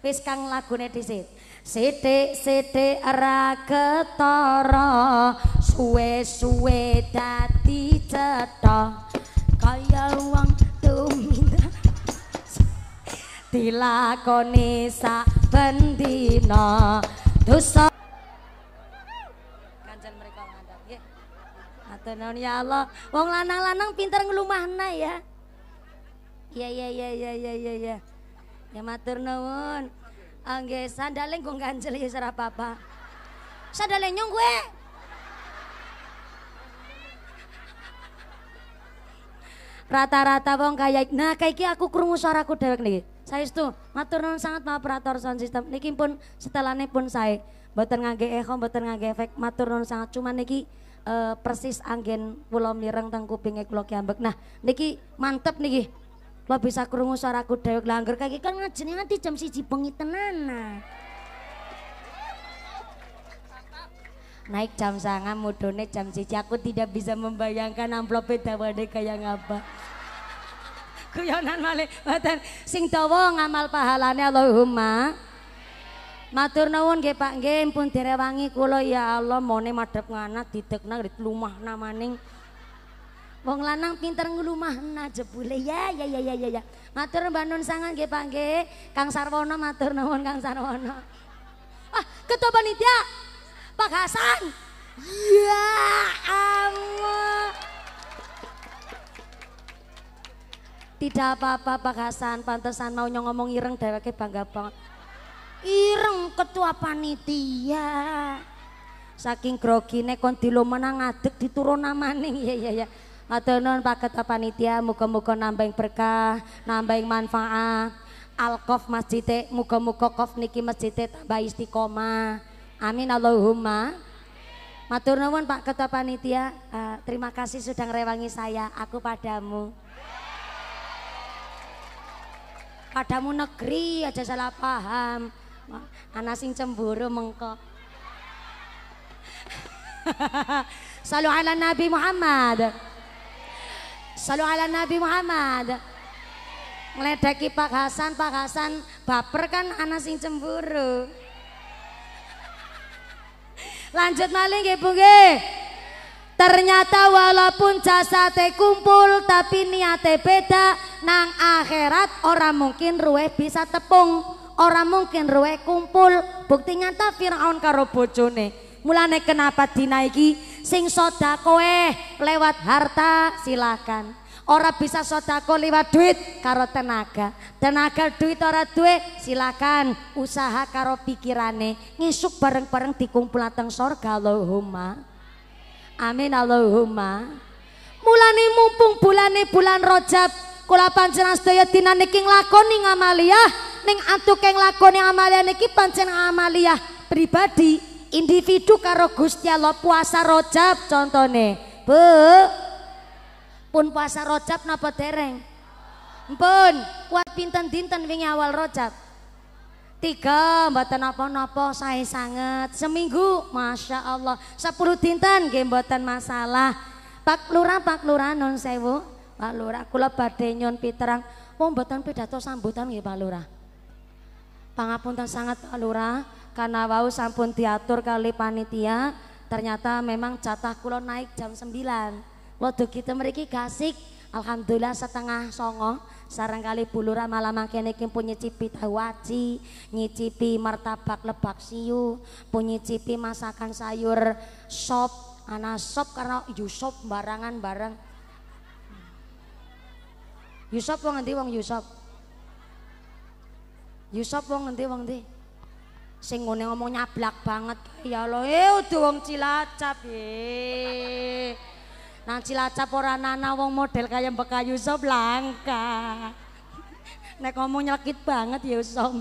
Wis kang lagune dhisik. Sithik-sithik ra ketara, suwe-suwe dadi cetha. Kaya wong tumindak dilakoni saben dina dosa. Tenan ya Allah, wong lanang-lanang pinter ngelumahna ya. Iya iya iya iya iya iya ya. Ya matur nuwun. Angge sandale nggo ganjel ya ora apa-apa. Sandale nyong kowe. Rata-rata wong kaya nah kayak iki aku krungu suaraku dhewek niki. Saestu, matur nuwun sangat maaf operator sound system. Niki pun setelane pun sae. Mboten ngangge echo, mboten ngangge efek. Matur nuwun sangat cuman niki Uh, persis anggen kula mireng teng kupinge kula ki ambek. Nah niki mantep niki. Kula bisa krungu suaraku dhewe langger kaya kan ngajeni nganti jam siji bengi tenan. Naik jam sanga mudune jam siji. Aku tidak bisa membayangkan amplope dawane kaya ngapa. Kuyonan malih mboten sing dawa ngamal pahalane Allahumma. Matur nuwun nggih Pak, nggih pun direwangi kula ya Allah mone madhep ngana didekna lumahna maning. Wong lanang pinter nglumahna jebule ya ya ya ya ya. Matur mbanun sangat nggih Pak nggih. Kang Sarwono matur nuwun Kang Sarwono. Ah, ketua panitia Pak Hasan. Ya Allah. Tidak apa-apa Pak Hasan, pantesan mau nyong ngomong ireng dheweke bangga banget. Ireng ketua panitia saking grogine kon dilomena ngadeg diturunna maning ya ya ya. Matur nuwun Pak Ketua Panitia, muga-muga nambah berkah, nambah manfaat. Al-Qof masjid muga-muga Qof niki masjid tambah istiqomah. Amin Allahumma. Matur nuwun Pak Ketua Panitia, uh, terima kasih sudah ngerewangi saya. Aku padamu. Padamu negeri aja salah paham. Anak sing cemburu mengko. Salu ala Nabi Muhammad. Salu ala Nabi Muhammad. Ngeledeki Pak Hasan, Pak Hasan baper kan anak sing cemburu. Lanjut maling nggih Bu nggih. Ternyata walaupun jasate kumpul tapi niate beda, nang akhirat ora mungkin ruweh bisa tepung. Orang mungkin ruwe kumpul. Bukti nyata Firaun karo bojone. Mulane kenapa dinaiki? Sing sodako lewat harta silakan. Orang bisa sodako lewat duit karo tenaga. Tenaga duit ora duwe silakan. Usaha karo pikirane. Ngisuk bareng-bareng dikumpul teng sorga Allahumma. Amin Allahumma. Mulane mumpung bulane bulan Rajab, kula panjenengan sedaya dina niki nglakoni ngamaliyah, ning atuke nglakoni amaliyah niki pancen amaliyah pribadi, individu karo Gusti Allah. Puasa Rajab contone, Bu. Pun puasa Rajab napa dereng? Mpun, kuat pinten-dinten wingi awal Rajab? Tiga, mboten napa-napa, sae sanget. Seminggu, Masya Allah. Sepuluh dinten nggih mboten masalah. Pak Lurah, Pak Lurah non sewu, Pak Lurah kula badhe nyon piterang, wong mboten pidato sambutan nggih Pak Lurah. Pangapunten sangat Pak Lurah, karena wau sampun diatur kali panitia, ternyata memang jatah kula naik jam sembilan. Waduh kita mriki gasik, alhamdulillah setengah songo. Sareng kali Bu Lurah malah mangkene iki nyicipi tahu aci, nyicipi martabak lebak siu, nyicipi masakan sayur sop, ana sop karena Yusop barangan bareng. Yusop wong endi wong Yusop? Yusop wong endi wong endi? Sing ngene ngomong nyablak banget. Ya Allah, eh udu wong Cilacap eh. Nang Cilacap ora ana wong model kaya Mbak Yusop langka. Nek ngomong nyelkit banget ya Yusop.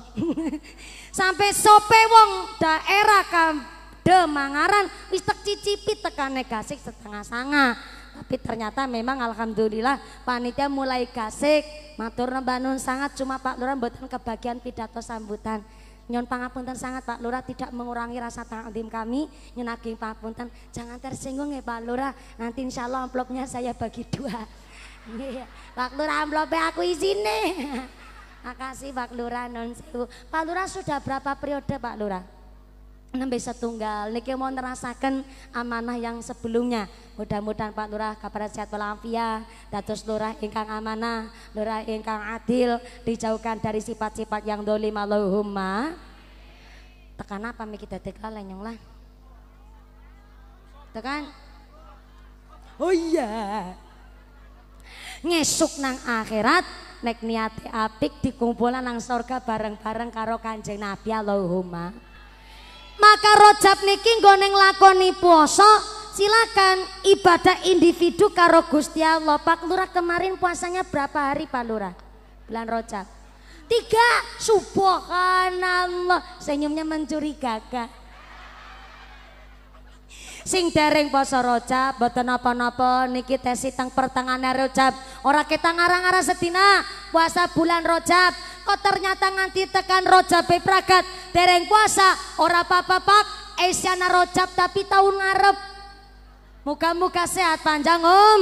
Sampai sope wong daerah Kampung Kademangaran wis tek cicipi tekane gasik setengah sanga. Tapi ternyata memang alhamdulillah panitia mulai gasik. Matur nuwun sangat, cuma Pak Lurah mboten kebagian pidato sambutan. Nyon pangapunten sangat Pak Lurah, tidak mengurangi rasa takdim kami. Nyon ageng pangapunten, jangan tersinggung ya Pak Lurah. Nanti insya Allah amplopnya saya bagi dua. Pak Lurah amplopnya aku isine. Makasih Pak Lurah non sewu. Pak Lurah sudah berapa periode Pak Lurah? Nembe setunggal, niki mau merasakan amanah yang sebelumnya. Mudah-mudahan Pak Lurah kabar sehat walafiat, dados Lurah ingkang amanah, Lurah ingkang adil, dijauhkan dari sifat-sifat yang dolim Allahumma. Tekan apa mikir dadi kalen nyong lah. Tekan. Oh iya. Ngesuk nang akhirat, nek niate apik dikumpulan nang surga bareng-bareng karo Kanjeng Nabi Allahumma. Maka Rajab niki nggone nglakoni puasa, silakan ibadah individu karo Gusti Allah. Pak Lurah kemarin puasanya berapa hari Pak Lurah? Bulan Rajab. Tiga. Subhanallah, senyumnya mencurigakan. Sing dereng puasa Rajab mboten napa-napa niki tesi teng pertengahan Rajab. Ora kita ngarang-ngarang sedina puasa bulan Rajab. Kok ternyata nganti tekan Rajab pragat dereng puasa, ora apa-apa Pak, Isyana Rajab tapi tahun ngarep. Muga-muga sehat panjang um.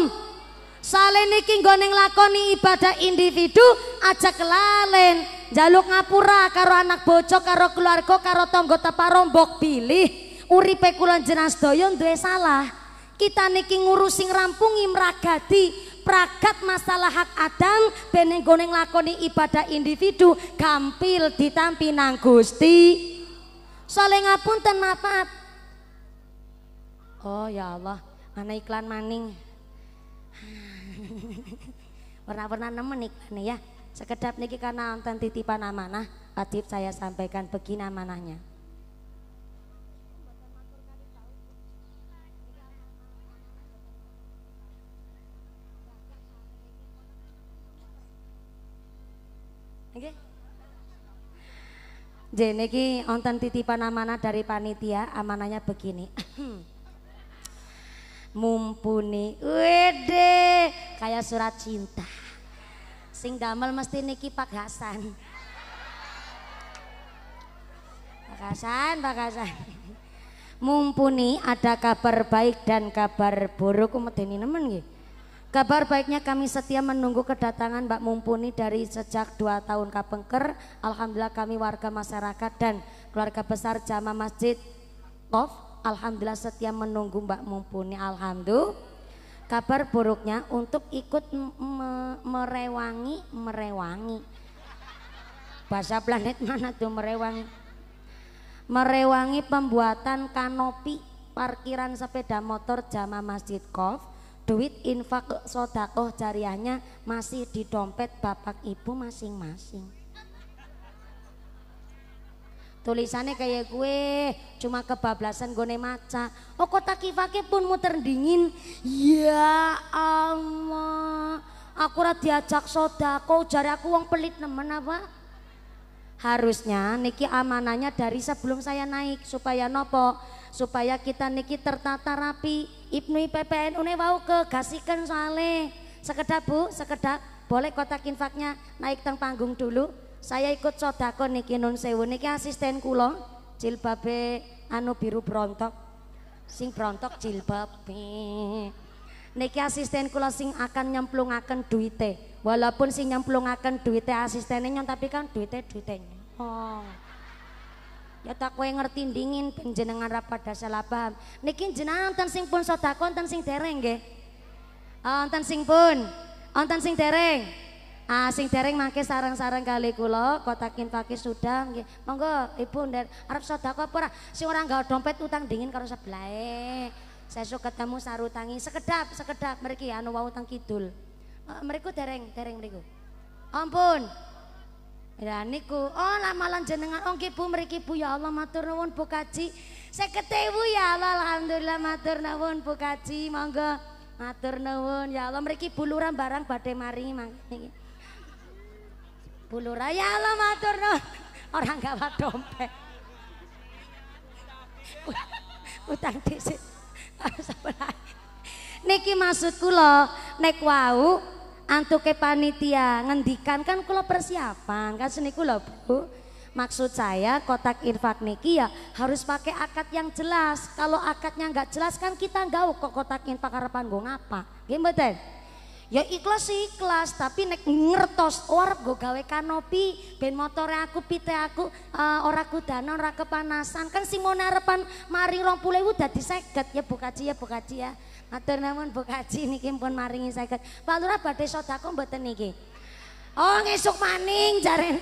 Sale niki nggone nglakoni ibadah individu, aja kelalen njaluk ngapura karo anak bojo, karo keluarga, karo tangga teparombok bilih. Uripe kula jenengan sedaya duwe salah. Kita niki ngurusi ngrampungi mragati prakat masalah hak adam, beneng goneng lakoni ibadah individu, gampil ditampi nang Gusti. Soleh ngapunten maaf. Oh ya Allah, ana iklan maning. Warna-warna nemen iklane ya. Sekedap niki karena wonten titipan amanah, wajib saya sampaikan begini amanahnya. Jadi niki onten titipan amanah dari panitia, amanahnya begini. Mumpuni, wede, kayak surat cinta. Sing damel mesti niki Pak Hasan. Pak Hasan, Pak Hasan. Mumpuni ada kabar baik dan kabar buruk, medeni nemen nggih. Kabar baiknya kami setia menunggu kedatangan Mbak Mumpuni dari sejak dua tahun kapengker. Alhamdulillah kami warga masyarakat dan keluarga besar jamaah Masjid Qof, alhamdulillah setia menunggu Mbak Mumpuni. Alhamdulillah. Kabar buruknya untuk ikut me merewangi merewangi. Bahasa planet mana tuh merewangi? Merewangi pembuatan kanopi parkiran sepeda motor jamaah Masjid Qof. Duit infak sodakoh jariahnya masih di dompet bapak ibu masing-masing. Tulisannya kayak gue cuma kebablasan gue maca. Oh, kota kifake pun muter dingin. Ya Allah, aku ora diajak sodako, jari aku wong pelit nemen apa? Harusnya niki amanahnya dari sebelum saya naik, supaya nopo, supaya kita niki tertata rapi. Ibnu P P N U ne wau kegasikan soalnya. Sekedap Bu, sekedap boleh kotak infaknya naik teng panggung dulu. Saya ikut sodako niki nun sewu niki asisten kula jilbabe anu biru brontok sing brontok jilbabe niki asisten kula sing akan nyemplungaken duite, walaupun sing nyemplungaken duite asistennya nyon tapi kan duite duitenya. Oh ya tak kowe ngerti dingin penjenengan ra padha salah paham niki jenengan ten sing pun sodako ten sing dereng nggih wonten sing pun wonten sing dereng. Ah, sing dereng mangke sarang-sarang kali kula kotak infake sudah nggih. Monggo Ibu ndher arep sedekah apa ora? Sing ora nggawa dompet utang dingin karo sebelahe. Sesuk ketemu sarutangi sekedap sekedap mriki anu wau teng kidul. Uh, mriku dereng dereng mriku. Ampun. Ya niku oh lamalan jenengan oh nggih Bu mriki Bu ya Allah matur nuwun Bu Kaji. seket ewu ya Allah alhamdulillah matur nuwun Bu Kaji monggo matur nuwun ya Allah mriki Bu Lurah barang badhe maringi mangke. Bulura ya Allah matur nuwun orang gawa dompet utang dhisik niki maksud kula nek wau antuke panitia ngendikan kan kula persiapan kan niku lho Bu maksud saya kotak infak niki ya harus pakai akad yang jelas. Kalau akadnya nggak jelas kan kita nggak kok kotak infak karepan nggo ngapa nggih mboten. Ya ikhlas sih ikhlas, tapi nek ngertos warp gue gawe kanopi, ben motornya aku, pite aku, uh, ora kudanan, ora kepanasan, kan sing monarepan mari rong puluh ewu dadi seket ya Bu Kaji ya Bu Kaji ya, matur nuwun Bu Kaji niki pun maringi seket, Pak Lurah badhe sodako mboten niki, oh ngesuk maning jaren.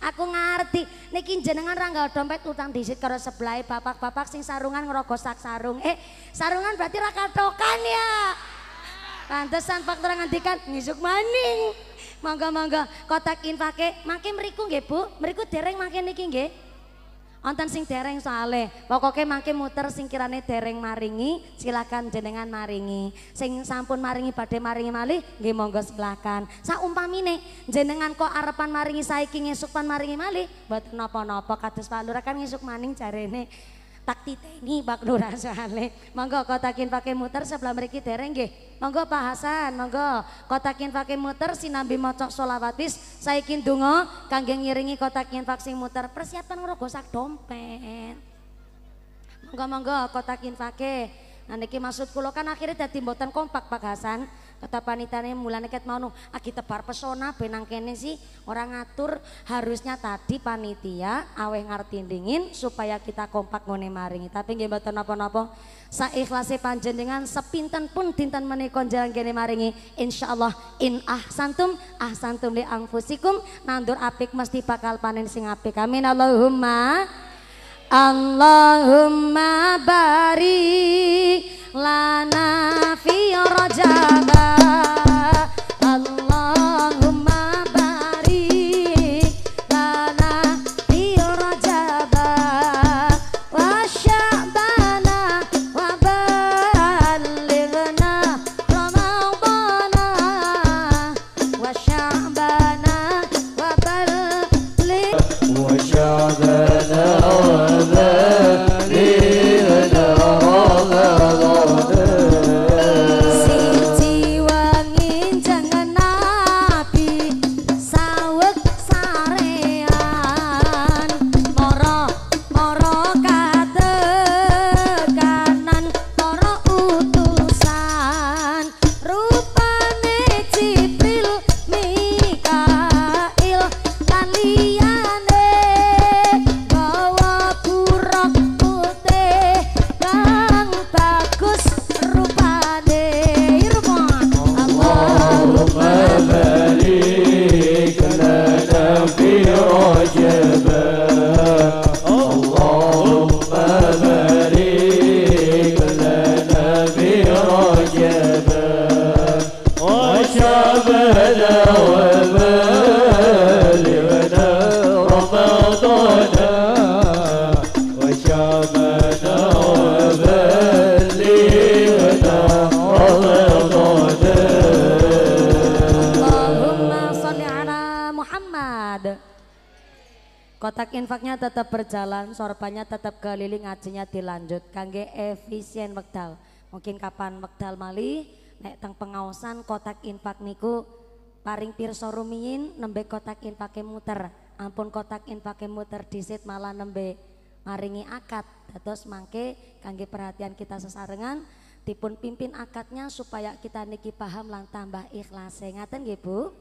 Aku ngerti niki jenengan ra nggawa dompet utang disit karo sebelahe bapak-bapak sing sarungan ngerogosak sarung. Eh, sarungan berarti ra katokan ya. Pantesan faktor ngendikan ngisuk maning. Monggo-monggo kotak infake mangke mriku nggih Bu, mriku dereng mangke niki nggih. Wonten sing dereng soaleh, pokoke mangke muter sing kirane dereng maringi, silakan jenengan maringi. Sing sampun maringi badhe maringi malih, nggih monggo silakan. Saumpamine jenengan kok arepan maringi saiki ngesuk pan maringi malih, mboten napa-napa kados Pak Lurah kan ngesuk maning jarene tak titeni Pak Lurah soaleh. Monggo kotakin pakai muter sebelah mriki dereng nggih. Monggo Pak Hasan, monggo kotakin pakai muter sinambi maca shalawatis saiki ndonga kangge ngiringi kotakin vaksin muter persiapan ngrogosak dompet. Monggo-monggo kotakin pakai. Nah niki maksud kula kan akhirnya dadi mboten kompak Pak Hasan. Kata panitane mulane ket mau agi tebar pesona benang kene sih orang ngatur harusnya tadi panitia aweh ngarti dingin supaya kita kompak ngone maringi. Tapi nggih mboten napa-napa. Saikhlase panjenengan sepinten pun dinten menika jalan kene maringi. Insyaallah in ahsantum ahsantum li anfusikum nandur apik mesti bakal panen sing apik. Amin Allahumma Allahumma bari lana fi rajaba Allahumma bari lana fi rajaba wa sya'bana wa balighna ramadana wa sya'bana wa balighna wa sya'bana Wajah bela wabali. Kotak infaknya tetap berjalan, sorbannya tetap keliling, ngajinya dilanjut. Kangge efisien wekdal. Mungkin kapan wekdal malih nek teng pengaosan kotak infak niku paring pirsa rumiyin nembe kotak infake muter. Ampun kotak infake muter disit malah nembe maringi akad. Dados mangke kangge perhatian kita sesarengan dipun pimpin akadnya supaya kita niki paham lan tambah ikhlas. Ngaten nggih, Bu?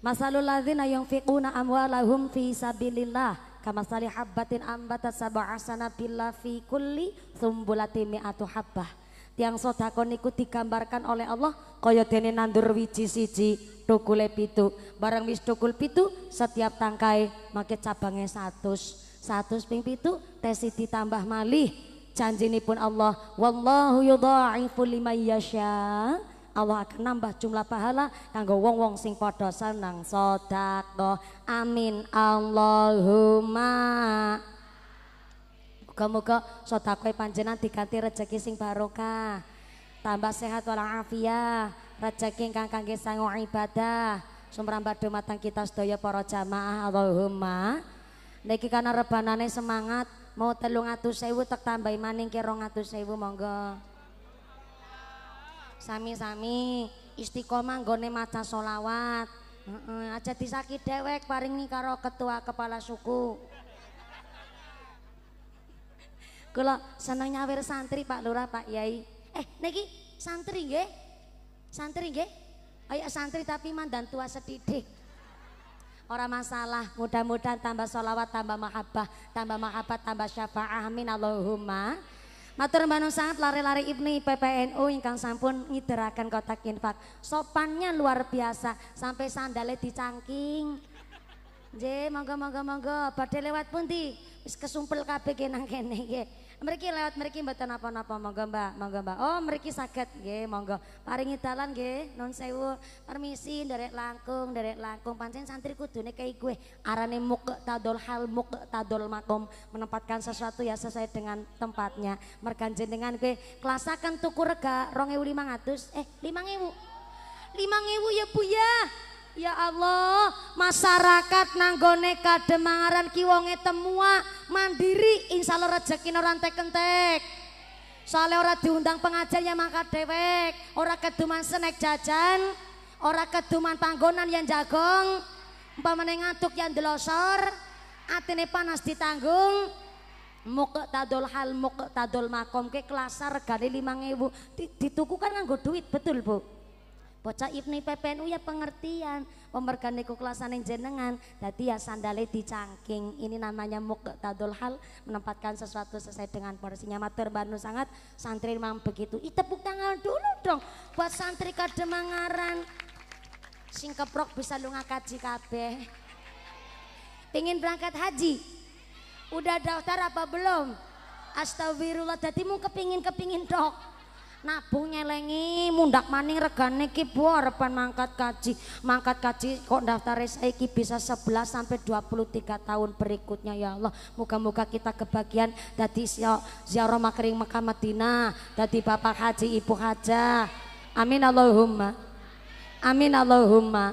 Masalul ladzina yunfiquna amwalahum fi sabilillah kamasali habbatin ambatat sab'a sanabillahi fi kulli sumbulati mi'atu habbah. Tiang sedekah niku digambarkan oleh Allah kaya dene nandur wiji siji tukule pitu, barang wis tukul pitu setiap tangkai make cabange seratus, seratus ping pitu tesi ditambah malih. Janjinipun Allah wallahu yudha'ifu liman yasha. Allah akan nambah jumlah pahala kanggo wong-wong sing padha seneng sedekah. Amin Allahumma. Muga-muga sedekah panjenengan diganti rejeki sing barokah. Tambah sehat walafiat, rejeki ingkang kangge sangu ibadah. Sumrambah dumateng kita sedaya para jamaah Allahumma. Niki kana rebanane semangat mau telung atus sewu tak tambahi maning ke rong atus sewu monggo. Sami-sami istiqomah nggone maca sholawat. Uh-uh, aja disaki dewek paring nih karo ketua kepala suku. Kalau seneng nyawir santri Pak Lurah Pak Yai. Eh niki santri nggih? Santri nggih? Ayo santri tapi mandan tua sedidik. Ora masalah, mudah-mudahan tambah sholawat, tambah mahabbah, tambah mahabbah, tambah syafa'ah. Amin Allahumma. Matur mbanun sangat lari-lari ibni P P N U ingkang sampun ngiderakan kotak infak. Sopannya luar biasa sampai sandale dicangking. Nggih, monggo-monggo-monggo badhe lewat pundi? Wis kesumpel kabeh kenang kene nggih. Mriki lewat mriki mboten napa-napa monggo Mbak, monggo Mbak. Oh, mriki saged nggih, monggo. Paringi dalan nggih, nuwun sewu. Permisi nderek langkung, nderek langkung. Pancen santri kudune kaya gue arane muqtadul hal muqtadul makom, menempatkan sesuatu ya sesuai dengan tempatnya. Merga jenengan gue kelasaken tuku rega rong ewu limang atus eh lima ewu. lima ewu ya Bu ya. Ya Allah, masyarakat nanggone Kademangaran ki wonge temua mandiri, insyaallah rezeki ora entek-entek. Soale ora diundang pengajar ya mangkat dewek, ora keduman snack jajan, ora keduman panggonan yang jagong, umpamane ngantuk yang delosor, atine panas ditanggung. Muqtadul hal muqtadul makom ke kelasar regane lima ewu ditukukan nganggo duit, betul Bu? Bocah ibni P P N U ya pengertian pemergane kelasan jenengan dadi ya sandale dicangking. Ini namanya muqtadul hal, menempatkan sesuatu sesuai dengan porsinya. Matur mbanun sangat santri memang begitu. Ih, tepuk tangan dulu dong buat santri Kademangaran sing keprok bisa lunga kaji kabeh. Pengin berangkat haji udah daftar apa belum? Astagfirullah, dadi mung kepingin-kepingin dok. Nabung nyelengi mundak maning regane iki Bu arepan mangkat kaji. Mangkat kaji kok daftare saiki bisa sebelas sampai dua puluh tiga tahun berikutnya ya Allah. Muga-muga kita kebagian dadi ziarah makring Mekah Madinah, dadi bapak haji ibu hajah. Amin Allahumma. Amin Allahumma.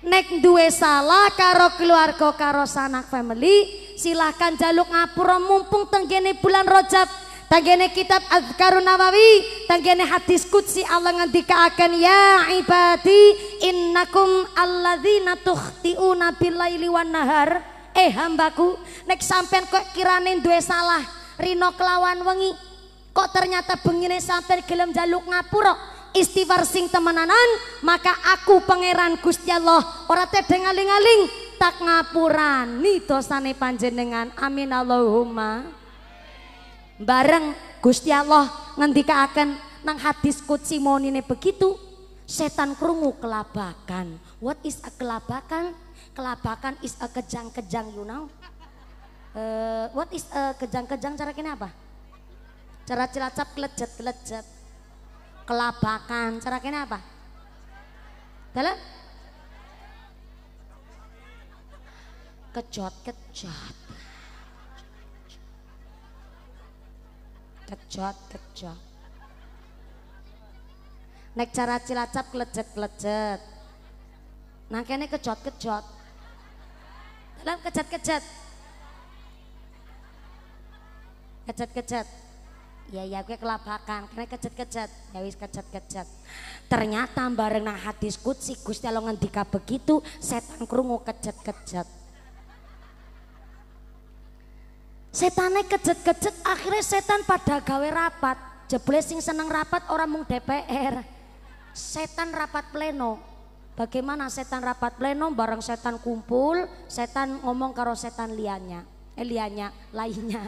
Nek duwe salah karo keluarga karo sanak family, silahkan jaluk ngapura mumpung tenggene bulan Rajab. Tanggene kitab Azkarun Nawawi, tanggene hadis qudsi Allah ngendikaaken ya ibadi innakum alladzina tukhtiuna bil laili wan nahar. Eh hambaku, nek sampean kok kirane duwe salah rino kelawan wengi, kok ternyata bengine sampean gelem njaluk ngapura istighfar sing temenanan, maka aku pangeran Gusti Allah ora tedhe ngaling-aling tak ngapurani dosane panjenengan. Amin Allahumma. Bareng Gusti Allah ngendikaaken nang hadis qudsi monine begitu, setan krungu kelabakan. What is a kelabakan? Kelabakan is a kejang-kejang, you know. Uh, what is a kejang-kejang cara kene apa? Cara Cilacap kelejet-kelejet. Kelabakan cara kene apa? Dalam? Kejot-kejot. Kejot, kejot. Nek cara Cilacap kelejet, kelejet. Nang kene kejot, kejot. Dalam kejat, kejat. Kejat-kejat. Ya ya gue kelabakan, karena kejat-kejat. Ya wis kejat-kejat. Ternyata bareng nang hadis qudsi Gusti Allah ngendika begitu, setan krungu kejat-kejat. Setane kejat-kejat, akhirnya setan pada gawe rapat. Jebule sing seneng rapat orang mung D P R. Setan rapat pleno. Bagaimana setan rapat pleno bareng setan kumpul, setan ngomong karo setan liannya. Eh liannya, lainnya.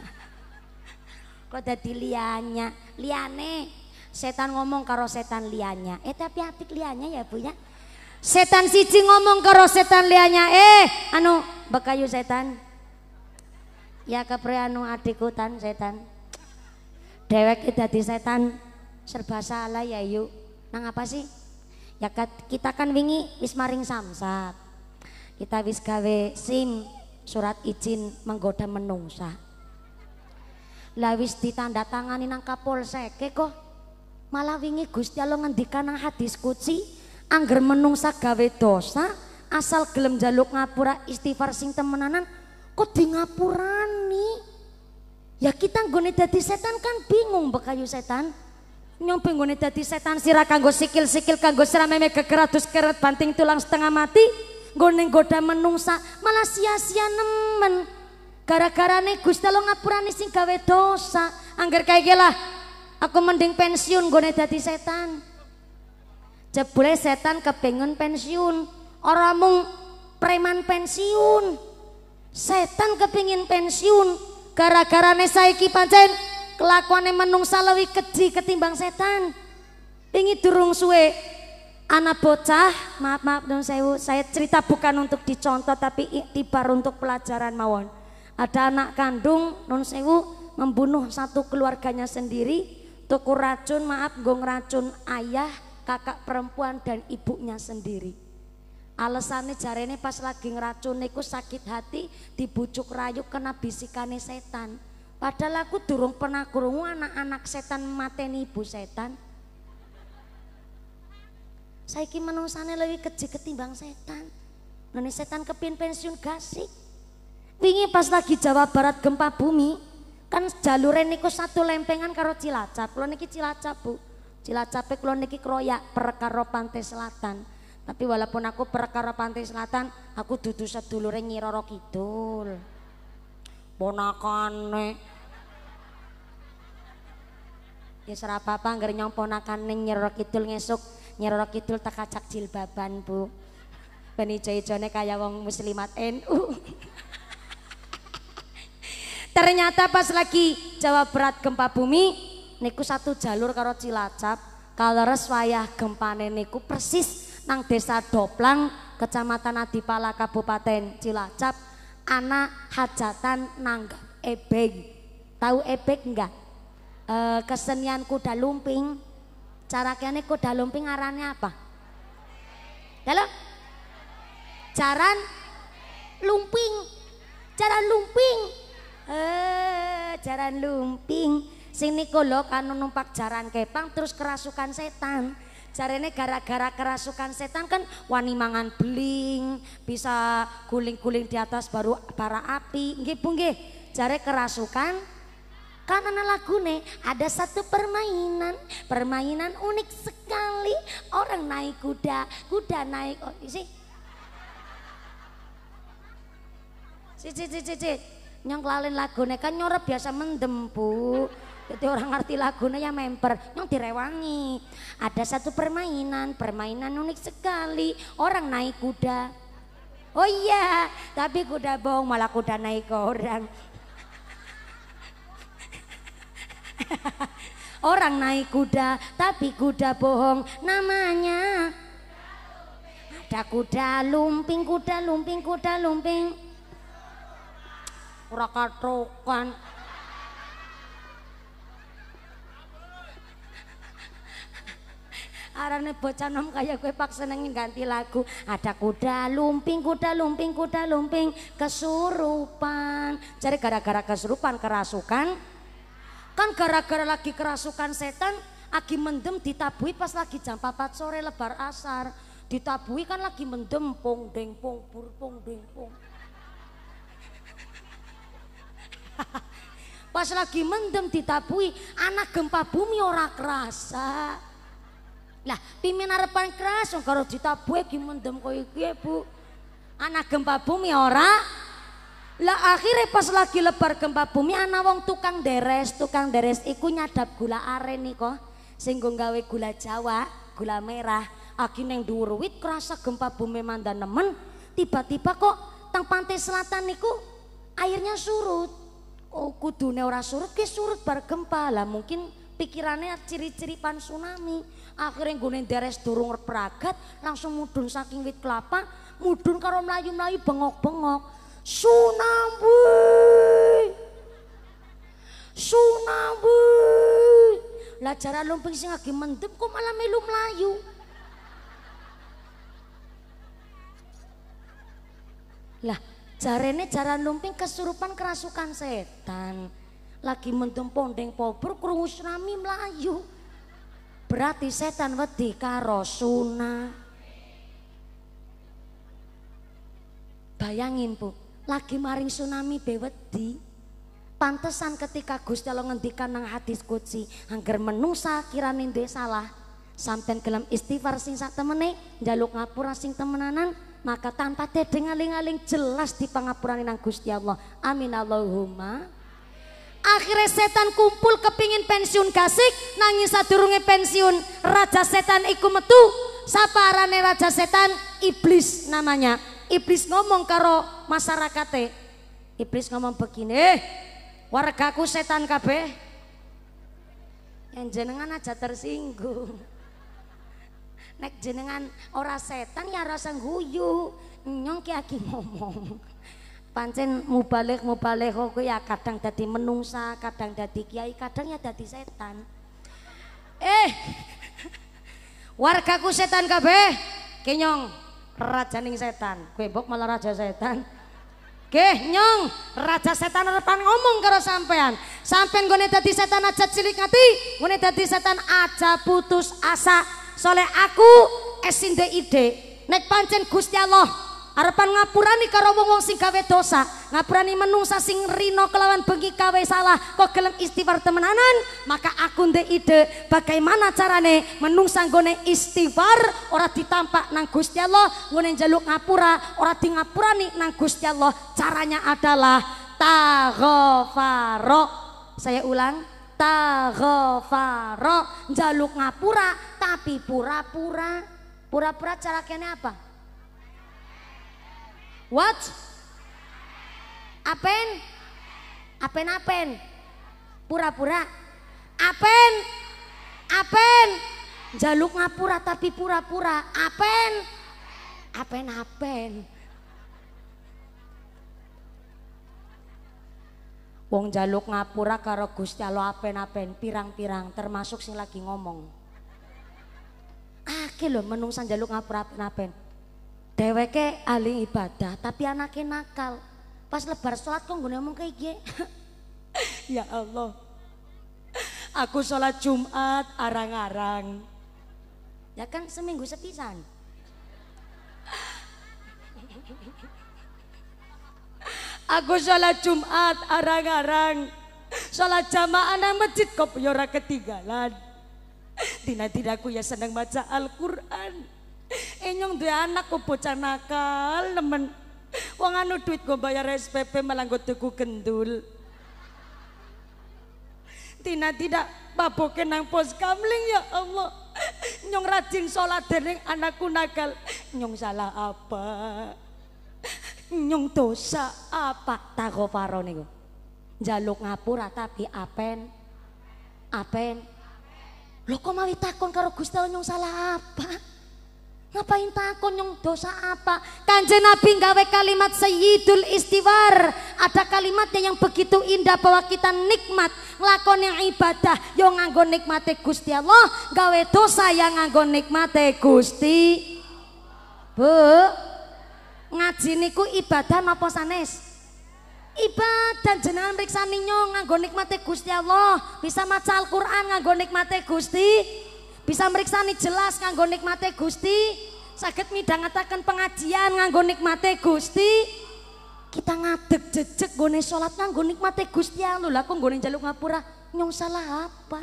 Kok dadi liannya, liane. Setan ngomong karo setan liannya. Eh tapi apik liannya ya Bu ya. Setan siji ngomong karo setan liannya. Eh anu bekayu setan. Ya keprianu adikutan setan. Dewek dadi setan serba salah ya yuk. Nang apa sih? Ya kita kan wingi wis maring samsat. Kita wis gawe SIM surat izin menggoda menungsa. Lah wis ditanda tangani nang Kapolsek kok. Malah wingi Gusti Allah ngendika nang hadis qudsi, angger menungsa gawe dosa, asal gelem njaluk ngapura istighfar sing temenanan. Kok di ngapurani? Ya kita nggone dadi setan kan bingung bekayu setan. Nyompe nggone dadi setan sira kanggo sikil-sikil kanggo srameme kekeratus keret banting tulang setengah mati, nggone goda menungsa malah sia-sia nemen. Gara-garane Gusti Allah ngapurani sing gawe dosa. Angger kae lah aku mending pensiun nggone dadi setan. Jebule setan kepengin pensiun, ora mung preman pensiun. Setan kepingin pensiun, gara-gara saiki pancen kelakuane menungsa luwih keji ketimbang setan. Wingi durung suwe, anak bocah, maaf maaf don sewu, saya cerita bukan untuk dicontoh tapi tiba untuk pelajaran mawon. Ada anak kandung non sewu membunuh satu keluarganya sendiri, tuku racun, maaf gong racun ayah, kakak perempuan dan ibunya sendiri. Alasannya jarene pas lagi ngeracun niku sakit hati dibujuk rayu kena bisikane setan. Padahal aku durung pernah krungu anak-anak setan mateni ibu setan. Saiki menungsane lebih keji ketimbang setan. Nene setan kepin pensiun gasik. Wingi pas lagi Jawa Barat gempa bumi, kan jalure niku satu lempengan karo Cilacap. Kulo niki Cilacap, Bu. Cilacape kulo niki kroyak per karo Pantai Selatan. Tapi walaupun aku perkara Pantai Selatan, aku dudu sedulure Nyi Roro Kidul. Ponakane. Ya serapa-apa anggere nyong ponakane Nyi Roro Kidul ngesuk, Nyi Roro Kidul tekacak jilbaban, Bu. Ben ijo-ijone kaya wong muslimat N U. Ternyata pas lagi Jawa Barat gempa bumi, niku satu jalur karo Cilacap, kaleres wayah gempane niku persis nang desa Doplang, kecamatan Adipala, Kabupaten Cilacap, anak hajatan nanggap ebeng. Tahu ebeng enggak? E, kesenian kuda lumping. Carakane kuda lumping ngarannya apa? Dalam? Jaran lumping, jaran lumping, eh jaran lumping. Sini kolok anu numpak jaran kepang terus kerasukan setan. Jarene gara-gara kerasukan setan kan wani mangan beling, bisa guling-guling di atas baru bara api. Nggih Bu nggih, jare kerasukan kan ana lagune ada satu permainan, permainan unik sekali. Orang naik kuda, kuda naik oh, isi. Cici cici cici. Nyong lalen lagune kan nyorep biasa mendem, Bu. Jadi orang ngerti lagunya ya member, yang direwangi. Ada satu permainan, permainan unik sekali. Orang naik kuda. Oh iya, tapi kuda bohong malah kuda naik ke orang. Orang naik kuda, tapi kuda bohong. Namanya ada kuda lumping, kuda lumping, kuda lumping. Ora katokan. Arane bocah nom kaya gue pak senengin ganti lagu. Ada kuda lumping, kuda lumping, kuda lumping kesurupan. Jadi gara-gara kesurupan kerasukan. Kan gara-gara lagi kerasukan setan, lagi mendem ditabui pas lagi jam empat sore lebar asar. Ditabui kan lagi mendem pong deng pong pur pong deng pong. Pas lagi mendem ditapui, anak gempa bumi ora kerasa. Lah, pimin arepan keras, karo ditapui ki mendem koyo iki, Bu. Anak gempa bumi ora. Lah akhirnya pas lagi lebar gempa bumi ana wong tukang deres, tukang deres iku nyadap gula aren nika, sing nggo gawe gula Jawa, gula merah. Aki neng dhuwur wit kerasa gempa bumi mandan nemen, tiba-tiba kok tang pantai selatan niku airnya surut. Oh kudune ora surut, ki surut bar gempa. Lah mungkin pikirannya ciri-ciri pan tsunami. Akhirnya nggone deres durung pragat langsung mudun saking wit kelapa, mudun karo mlayu-mlayu bengok-bengok. Tsunami. Tsunami. Lah jaran lumping sing lagi mendem kok malah melu mlayu. Lah jarene jaran lumping kesurupan kerasukan setan, lagi mendem pondeng pobur krungu tsunami mlayu. Berarti setan wedi karo tsunami. Bayangin Bu, lagi maring tsunami be wedi. Pantesan ketika Gusti Allah ngendikan nang hadis qudsi, angger menungsa kirane duwe salah, sampean gelem istighfar sing sak temene, njaluk ngapura sing temenanan, maka tanpa tedeng aling-aling jelas di pangapurane nang Gusti Allah. Amin Allahumma. Akhirnya setan kumpul kepingin pensiun gasik, nangis sadurunge pensiun. Raja setan iku metu. Sapa arane raja setan? Iblis namanya. Iblis ngomong karo masyarakate. Iblis ngomong begini, eh, wargaku setan kabeh. Yang jenengan aja tersinggung. Nek jenengan ora setan ya rasa guyu, nyong ki aki ngomong. Pancen mubalik mubalik kok ya kadang dadi menungsa, kadang dadi kiai, kadang ya dadi setan. Eh, wargaku setan kabeh, ki nyong rajaning setan. Kowe mbok malah raja setan. Ki nyong raja setan depan ngomong karo sampean. Sampean gone dadi setan aja cilik ati, gone dadi setan aja putus asa. Soleh aku esinde ide, nek pancen Gusti Allah arepan ngapurani karo wong-wong sing gawe dosa, ngapurani menungsa sing rino kelawan bengi gawe salah, kok gelem istighfar temenanan, maka aku ndek ide bagaimana carane menungsa nggone istighfar ora ditampak nang Gusti Allah, nggone njaluk ngapura ora di ngapurani nang Gusti Allah. Caranya adalah taghfaro. Saya ulang, taghfaro. Njaluk ngapura tapi pura-pura. Pura-pura cara kene apa? What? Apen? Apen apen? Pura-pura. Apen? Apen? Njaluk ngapura tapi pura-pura. Apen? Apen apen? Wong njaluk ngapura karo Gusti Allah apen-apen pirang-pirang, termasuk sing lagi ngomong. Akeh lho menungsa njaluk ngapura apen-apen. Dheweke ahli ibadah tapi anake nakal. Pas lebar salat kok nggone omong kayak iki. Ya Allah. Aku salat Jumat arang-arang. Ya kan seminggu sepisan. Aku sholat Jumat arang-arang, sholat jamaah nang masjid Qof yo ora ketinggalan. Dina-dinaku ya seneng maca Al-Qur'an. Enyong duwe anak kok bocah nakal nemen. Wong anu duit go bayar S P P malah go tuku gendul. Dina-dina baboke nang pos kamling, ya Allah. Nyong rajin sholat dening anakku nakal. Nyong salah apa? Nyong dosa apa? Taghfaro niku njaluk ngapura tapi apen apen. Lho kok mawi takon karo Gusti Allah nyong salah apa? Ngapain takon nyong dosa apa? Kanjeng Nabi gawe kalimat sayyidul istighfar. Ada kalimatnya yang begitu indah bahwa kita nikmat nglakoni ibadah yo nganggo nikmate Gusti Allah, gawe dosa yang nganggo nikmate Gusti. Bu, ngaji niku ibadah napa sanes? Ibadah. Jenengan mriksani nyong nganggo nikmate Gusti Allah, bisa maca Al-Qur'an nganggo nikmate Gusti, bisa mriksani jelas nganggo nikmate Gusti, saged midhangetaken pengajian nganggo nikmate Gusti. kita ngadeg jejeg gone salat nganggo nikmate Gusti Allah. Lha kok gone njaluk ngapura nyong salah apa?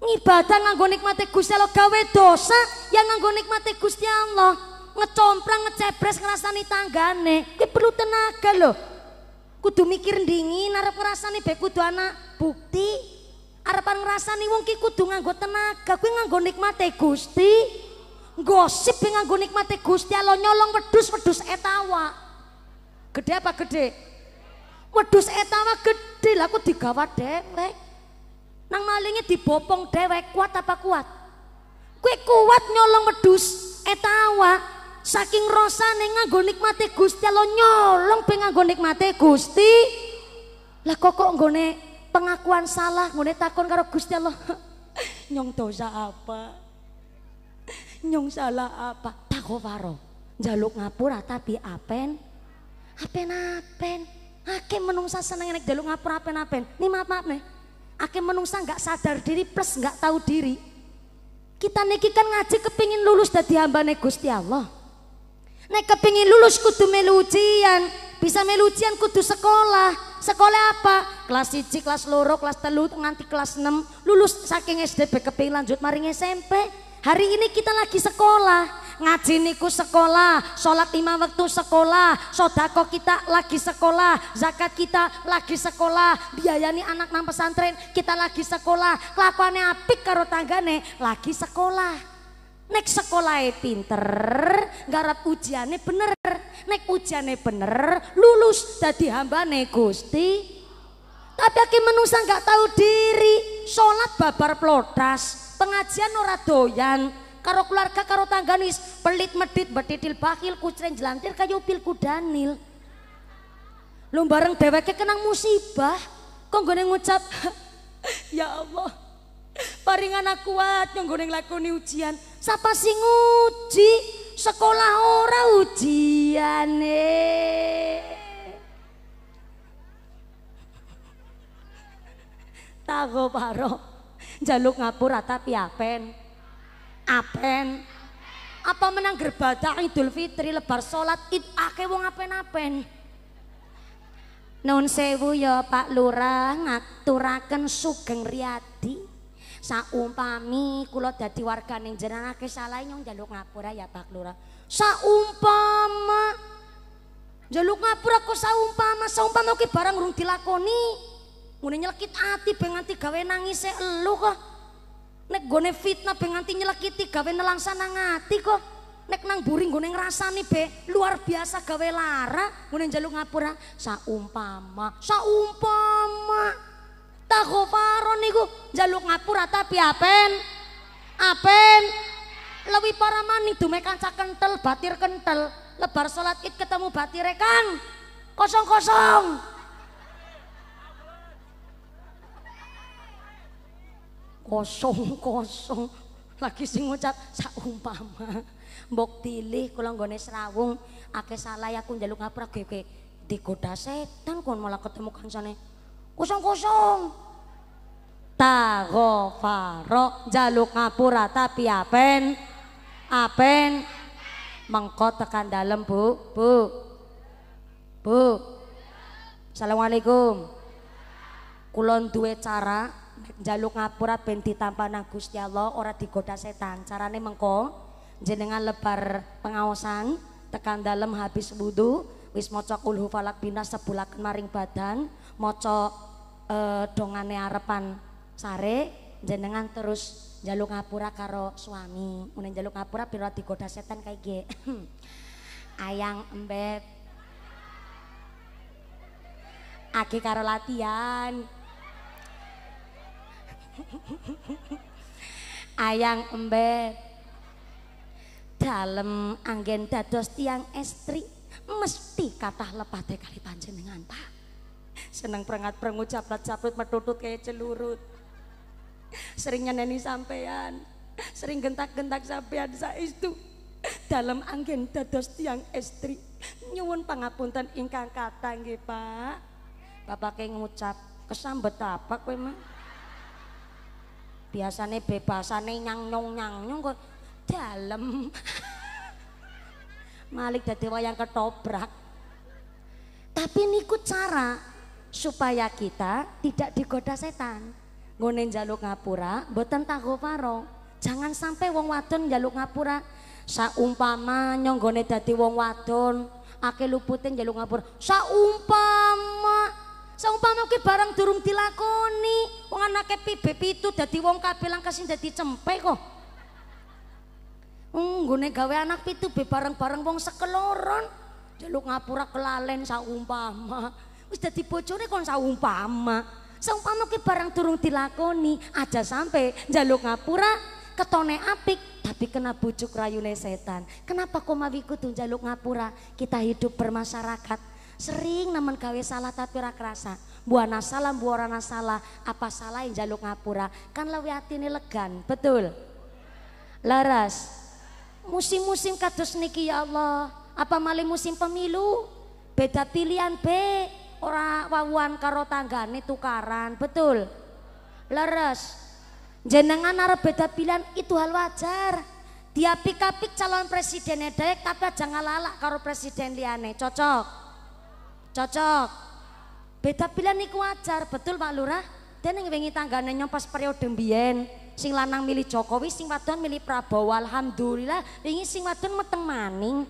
Ngibadah nganggo nikmate Gusti Allah, gawe dosa yang nganggo nikmate Gusti Allah, ngecomprang ngecebres ngrasani tanggane kuwi perlu tenaga lho. Kudu mikir dingin arep ngrasani bae kudu ana bukti, arepan ngrasani wong ki kudu nganggo tenaga. Kuwi nganggo nikmate Gusti, gosip nganggo nikmate Gusti Allah. Nyolong wedhus, wedhus etawa gede apa gede? Wedhus etawa gede, lha kok digawa dhewek. Nang malingnya dibopong dewek, kuat apa kuat? Kue kuat nyolong wedhus etawa, saking rosane nganggo nikmate Gusti Allah, nyolong pengen nganggo nikmate Gusti. Lah kok kok nggone pengakuan salah, nggone takon karo Gusti Allah. Nyong dosa apa? Nyong salah apa? Takowaro, njaluk ngapura tapi apen? Apen-apen. Akeh menungsa seneng nek njaluk ngapura apen-apen. Ni maaf-maaf nih. Ake menungsa nggak sadar diri plus nggak tahu diri. Kita niki kan ngaji kepingin lulus dadi hambane Gusti Allah. Nek kepingin lulus kudu melu ujian, bisa melu ujian kudu sekolah. Sekolah apa? Kelas siji, kelas loro, kelas telu nganti kelas enam. Lulus saking S D kepingin lanjut maring S M P. Hari ini kita lagi sekolah. Ngaji niku sekolah, sholat lima waktu sekolah, sodako kita lagi sekolah, zakat kita lagi sekolah, biayani anak nang pesantren kita lagi sekolah, kelakuannya apik karo tanggane lagi sekolah. Nek sekolahnya pinter, garap ujiannya bener, nek ujiannya bener, lulus dadi hambane Gusti. Tapi aki menungsa nggak tahu diri, sholat babar plodas, pengajian ora doyan. Karo keluarga karo tangganis pelit medit betitil bakil kucren jelantir kayu pil kudanil lu bareng dheweke kenang musibah kok nggone ngucap ya Allah paringan aku kuat yang nggone nglakoni ujian. Sapa sing nguji? Sekolah ora ujiane. Tago paro njaluk ngapura tapi apen? Apen apa menang gerbadak Idul Fitri lebar salat id akeh wong apen-apen. Nun sewu ya Pak Lurah, ngaturaken sugeng riyadi. Saumpami kula dadi warganing jenengan akeh salah nyong njaluk ngapura ya Pak Lurah. Saumpama njaluk ngapura kok saumpama, saumpama ki barang urung dilakoni. Ngene nyelkit ati ben nganti gawe nangise elu kok. Nek gone fitnah be nganti nyelekiti gawe nelangsa nang ati kok. Nek nang buri gone ngrasani be luar biasa gawe lara, ngene njaluk ngapura saumpama. Saumpama takofaro niku njaluk ngapura tapi apen? Apen lewi para maning dume kanca kentel batir kentel, lebar salat Id ketemu batire Kang kosong-kosong. Kosong-kosong lagi sing ngucap saumpama mbok tilih kula nggone srawung akeh salah aku njaluk ngapura ge digoda setan kon malah ketemu kancane kosong-kosong. Tagofaro njaluk ngapura tapi apen? Apen mengko tekan dalem Bu. Bu. Bu. Assalamualaikum. Kula duwe cara njaluk ngapura ben ditampa nang Gusti Allah ora digoda setan. Carane mengko jenengan lebar pengaosan tekan dalem habis wudu wis maca Qul huwallahu binas sebulaken maring badan, maca e, dongane arepan sare, jenengan terus njaluk ngapura karo suami. Mun njaluk ngapura ben ora digoda setan kae nggih. Ayang embet. Ake karo latihan. Ayang embet dalem anggen dados tiang estri mesti kathah lepate kali panjenengan Pak. Seneng prengat-prengu caplat-caplut metutut kaya celurut. Sering nyeneni sampean, sering gentak-gentak sampean saestu. Dalem anggen dados tiang estri nyuwun pangapunten ingkang kathah nggih Pak. Bapake ngucap kesambet apa kowe Mak? Biasane bebasane nyang nyong nyang nyong kok dalem. Malik dadi wayang ketobrak. Tapi niku cara supaya kita tidak digoda setan. Ngone njaluk ngapura, mboten tanggo paro. Jangan sampai wong wadon njaluk ngapura. Saumpama nyanggone dadi wong wadon, ake lupute njaluk ngapura. Saumpama Saumpama ki barang durung dilakoni, wong anake pibe pitu dadi wong kabeh langkasi dadi cempek kok. Nggone gawe anak pitu be bareng-bareng wong sekeloron, njaluk ngapura kelalen saumpama. Wis dadi bojone kon saumpama. Saumpama ki barang durung dilakoni, aja sampe njaluk ngapura ketone apik tapi kena bujuk rayune setan. Kenapa kok mawi kudu njaluk ngapura? Kita hidup bermasyarakat. Sering namun gawe salah tapi ora kerasa. Buana salah, buana salah. Apa salah yang jaluk ngapura? Kan lewi atine legan, betul. Laras. Musim-musim kados niki ya Allah. Apa malih musim pemilu? Beda pilihan B. Ora wawuan karo tanggane tukaran, betul. Laras. Jenengan arep beda pilihan itu hal wajar. Diapik-apik calon presiden edek tapi aja ngalalak karo presiden liyane. Cocok. Cocok, beda pilihan niku wajar, betul Pak Lurah. Dan yang wingi tanggane nyompas periode mbiyen, sing lanang milih Jokowi, sing wadon milih Prabowo. Alhamdulillah, wingi sing wadon meteng maning.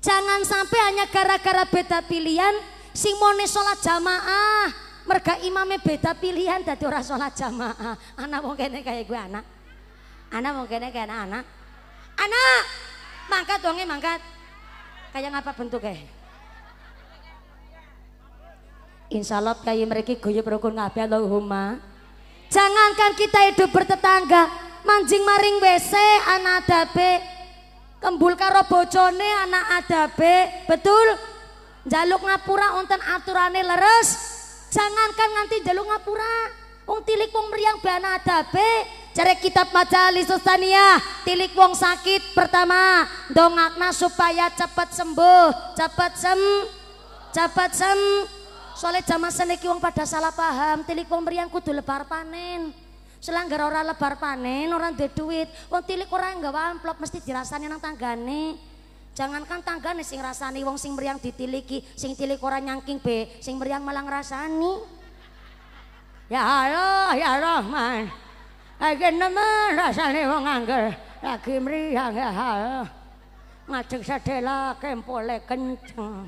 Jangan sampai hanya gara-gara beda pilihan, sing mone sholat jamaah, merga imame beda pilihan, dadi ora sholat jamaah. Anak wong kene kaya gue anak, anak wong kene kaya anak. Anak, mangkat dongeng mangkat. Kayak ngapa bentuknya? Insya Allah kayak mereka guyub rukun kabeh Allahumma. Jangankan kita hidup bertetangga, manjing maring W C anak adabe, kembul karo bojone anak adabe, betul? Jaluk ngapura onten aturane leres. Jangankan nganti jaluk ngapura, wong tilik wong meriang be anak adabe. Cari kitab Majalis Saniyyah, tilik wong sakit pertama dongakna supaya cepat sembuh, cepat sem, cepat sem. Soalnya zaman seniki wong pada salah paham, tilik wong meriang kudu lebar panen. Selanggar ora lebar panen, orang duwe duit, wong tilik orang nggawa amplop mesti dirasani nang tanggane. Jangankan tanggane sing rasani wong sing meriang ditiliki, sing tilik orang nyangking be, sing meriang malang rasani. Ya Allah, ya Rahman. Agen nemen rasane wong angger lagi mriyang ya hal ngajeng sedela kempole kenceng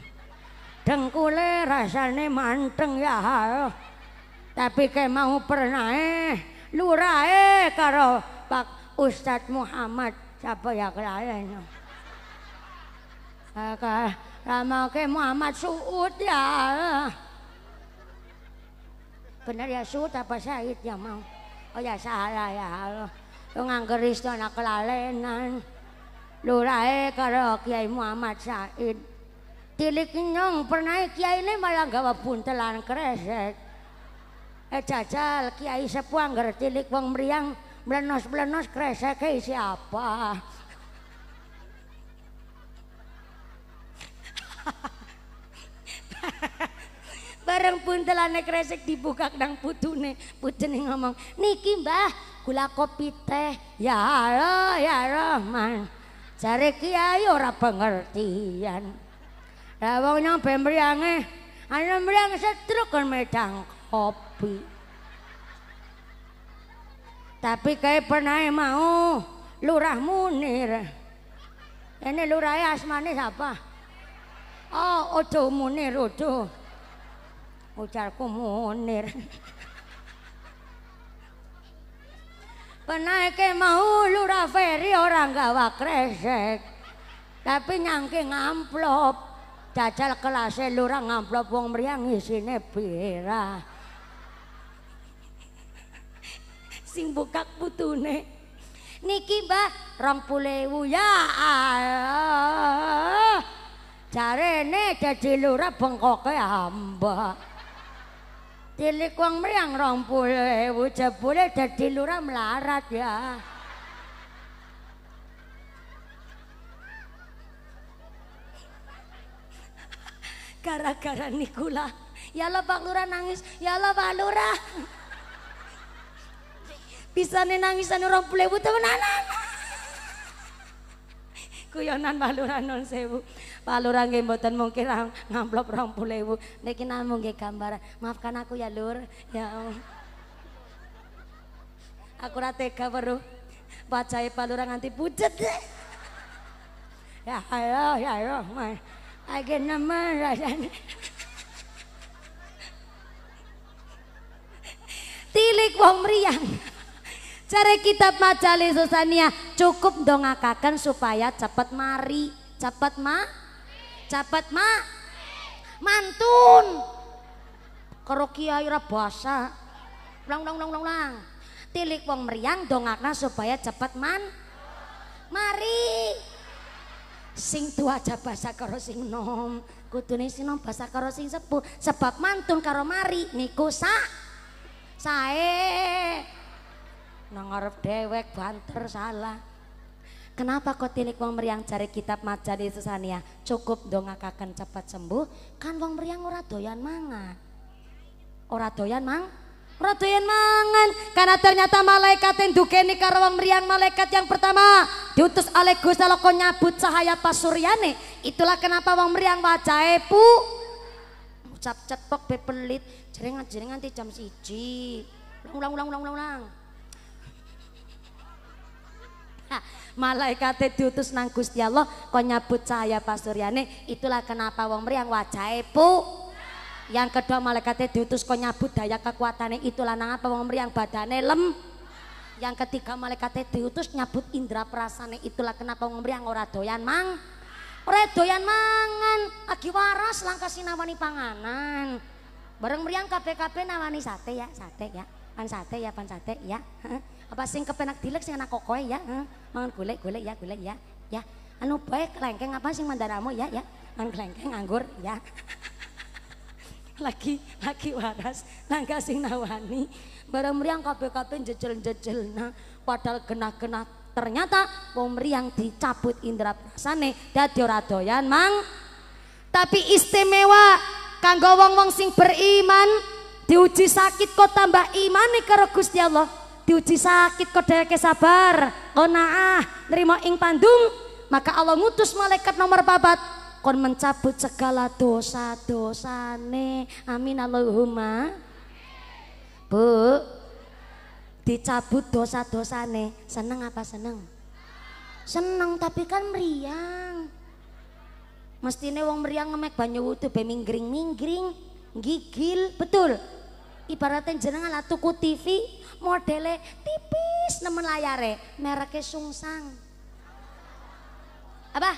dengkule rasane manteng ya hal tapi ke mau pernae lurae karo Pak Ustadz Muhammad sapa ya kelalen aka ramau ke Muhammad Suud ya bener ya Suud apa Said ya mau. Oh ya salah ya Allah, lu nganggeris tuh anak kelalenan, lu raih karo Kiai Muhammad Said, tilik nyong pernah Kiai ini malah gawa buntelan kresek, eh jajal Kiai sepuh angger tilik wong meriang melenos melenos kresek Kiai siapa? Bareng buntelane kresek dibuka nang putune, putune ngomong, niki mbah, gula kopi teh, ya Allah ya Rahman, jare Kiai ora pengertian, lah wong nyong pemriange, ana mriang setruk kon medang kopi, tapi kae penae mau, Lurah Munir, ini lurahe asmane siapa? Oh, Odo Munir Odo. Ujarku Munir penaike mau Lurah Feri orang gawa kresek tapi nyangking amplop jajal kelasnya Lurah ngamplop wong meriang isine bira sing bukak putune niki mbah rong puluh ewu ya Allah jarene jadi Lurah bengkoke hamba tilik wong mriyang rong puluh ewu jebule dadi Lurah melarat ya. Gara-gara nikula, ya Allah Pak Lurah nangis, ya Allah Pak Lurah. Pisane nangisan rong puluh ewu temenan. guyonan paluran non sewu. Paluran nggih mboten mungkin ngamplop rong puluh ewu. Niki namung nggih gambaran. Maafkan aku ya, Lur. Ya. Aku ora tega weruh. Wajahe paluran nganti pucet. Ya ayo, ya ayo. Agen nemen rasane. Tilik wong mriyang. Cara kitab Majalis Saniyyah cukup dongakaken supaya cepet mari, cepet ma, cepet ma, mantun. Karo kiai ora basa. Lang lang lang lang. Tilik wong mriyang dongakna supaya cepet man. Mari. Sing tua aja basa karo sing nom. Kudune sing nom basa karo sing sepuh sebab mantun karo mari niku sa sae. Nang ngarep dewek banter salah. Kenapa kok tilik wong mriyang jare kitab Majalis Saniyyah cukup dongakaken cepat sembuh? Kan wong mriyang ora doyan mangan. Ora doyan mang, ora doyan mangan. Karena ternyata malaikat yang dukeni karo wong mriyang, malaikat yang pertama diutus oleh Gusti Allah kok nyabut cahaya pasuryane. Itulah kenapa wong mriyang wajahe pu ucap cetok be pelit, jare ngajenengan nganti jam siji. Ulang ulang ulang ulang ulang. Malaikat diutus nang Gusti Allah kok nyabut cahaya pasuryane. Itulah kenapa wong mriyang wajahe pu. Yang kedua malaikat diutus kok nyabut daya kekuatane. Itulah nang apa wong mriyang badane lem. Yang ketiga malaikat diutus nyabut indra perasane. Itulah kenapa wong mriyang ora doyan mang. Ora doyan mangan, lagi waras langka sinawani panganan. Bareng mriyang kabeh-kabeh nawani sate ya, sate ya. Pan sate ya, pan sate ya. Apa sing kepenak dilek sing anak kokoe ya. Mangan golek-golek ya, golek ya. Ya, anu bae kelengkeng apa sing mandaramu ya, ya. Mangan kelengkeng anggur ya. Lagi lagi waras nangka sing nawani. Bareng mriyang kabeh-kabeh jejel-jejelna padahal genah-genah. Ternyata wong mriyang dicabut indra prasane dadi ora doyan mang. Tapi istimewa kanggo wong-wong sing beriman. Diuji sakit kok tambah imane karo Gusti Allah. Diuji sakit kok dheweke sabar, qanaah, nrimo ing pandung, maka Allah ngutus malaikat nomor papat kon mencabut segala dosa-dosane. Amin Allahumma. Bu, dicabut dosa-dosane, seneng apa seneng? Seneng tapi kan mriyang. Mestine wong mriyang ngemek banyu wudu be minggring-minggring. Gigil, betul. Ibaratnya jenengan lah tuku T V modele tipis nemen layare, mereknya Sungsang. Apa?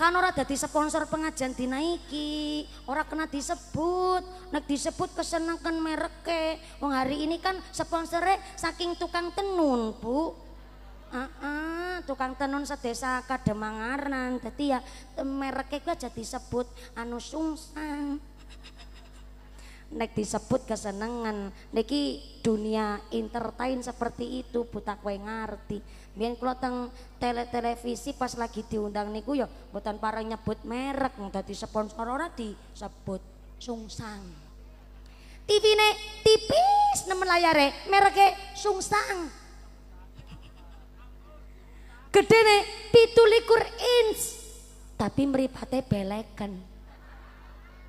Kan ora dadi sponsor pengajian dinaiki, ora kena disebut. Nek disebut kesenengkan mereknya. Wong hari ini kan sponsornya saking tukang tenun, Bu. Uh -uh, tukang tenun sedesa Kademangaran. Dadi ya mereknya gua jadi sebut anu Sungsang. Nek disebut kesenangan niki dunia entertain seperti itu buta kowe ngerti. Biyen kula teng tele-televisi pas lagi diundang niku ya mboten pareng nyebut merek, dadi sponsor ora disebut Sungsang. T V-ne tipis nemen layare, mereke Sungsang. Gedene pitu likur inch tapi mripate beleken.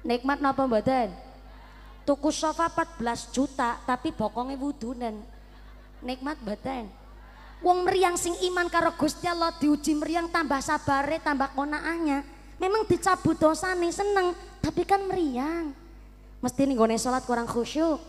Nikmat napa mboten? Tuku sofa empat belas juta tapi bokonge wudunan. Nikmat mboten? Wong mriyang sing iman karo Gusti Allah diuji mriyang tambah sabare, tambah konaahnya. Memang dicabut dosane seneng, tapi kan mriyang. Mesti nggone salat kurang khusyuk.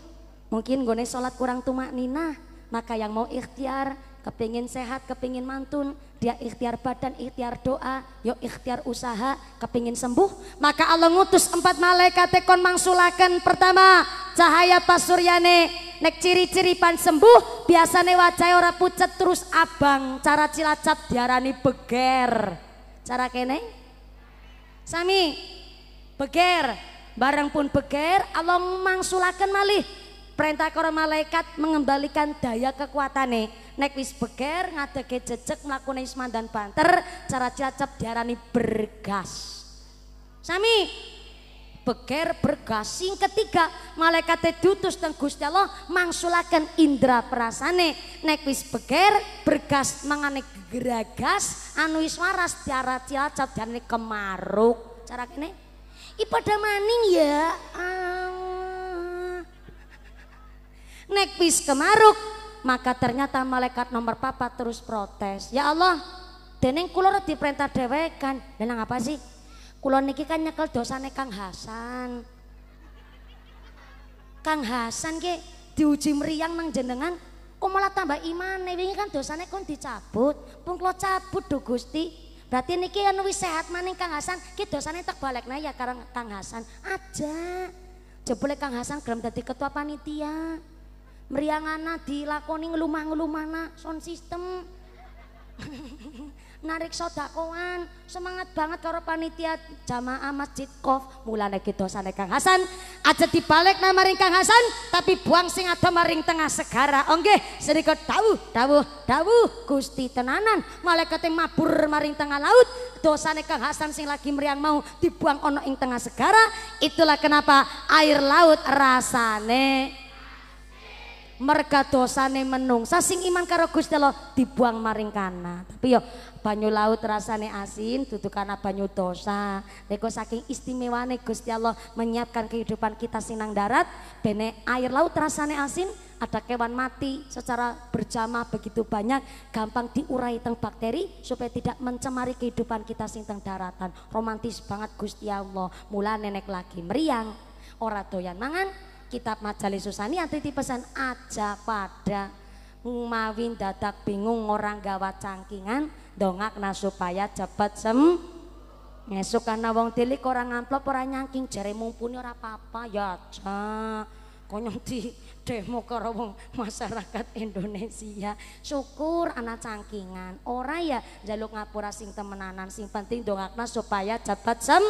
Mungkin nggone salat kurang tumakninah. Maka yang mau ikhtiar, kepingin sehat, kepingin mantun, dia ikhtiar badan, ikhtiar doa, yuk ikhtiar usaha, kepingin sembuh. Maka Allah ngutus empat malaikat tekon mangsulaken pertama cahaya pasuryane. Nek ciri-ciri pan sembuh biasane wajahe ora pucet terus abang. Cara Cilacap diarani beger. Cara kene sami beger, bareng pun beger Allah mangsulaken malih perintah karo malaikat mengembalikan daya kekuatane. Nek wis beger ngadege jejeg mlakune isman dan banter, cara Cilacap diarani bergas. Sami beker bergasing ketiga malaikate diutus teng Gusti Allah mangsulaken indra perasane nek wis beker bergas mangane geragas anu wis waras diarah Cilacap diarani kemaruk cara kene iki padha maning ya ah. Nek wis kemaruk maka ternyata malaikat nomor papat terus protes, ya Allah dening kula diperintah dhewekan lha ngapa sih kula niki kan nyekel dosane Kang Hasan. Kang Hasan ki diuji meriang nang jenengan, kok malah tambah imane. Wingi kan dosane kon dicabut, pun kula cabut do Gusti. Berarti niki anu wis sehat maning Kang Hasan, ki dosane tek balekna ya karo Kang Hasan aja. Jebule Kang Hasan gelem dadi ketua panitia. Meriangana dilakoni ngelumah-ngelumahna sound system. Narik sodakoan, semangat banget karo panitia jamaah Masjid Qof. Mulane iki dosane Kang Hasan aja dibalik nama ring Kang Hasan, tapi buang sing ada maring tengah segara. Onggih, sedikit dawuh, dawuh, dawuh Gusti tenanan, malaikat yang mabur maring tengah laut. Dosane Kang Hasan sing lagi meriang mau dibuang ono ing tengah segara. Itulah kenapa air laut rasane merga dosane menungsa sing iman karo Gusti Allah dibuang maring kana. Tapi yo banyu laut rasane asin dudu kana banyu dosa. Nek saking istimewane Gusti Allah menyiapkan kehidupan kita sing nang darat, bene air laut rasane asin, ada kewan mati secara berjamaah begitu banyak, gampang diurai teng bakteri supaya tidak mencemari kehidupan kita sing teng daratan. Romantis banget Gusti Allah. Mulane nek lagi meriang, ora doyan mangan kitab Majalis Saniyyah titip pesan aja pada ngumawin dadak bingung orang gawa cangkingan dongakna supaya cepet sem ngesuk karena wong tilik orang ngamplop orang nyangking jari mumpuni ora apa-apa ya aja konyol di demo karo wong masyarakat Indonesia syukur anak cangkingan ora ya jaluk ngapura sing temenanan sing penting dongakna supaya cepet sem.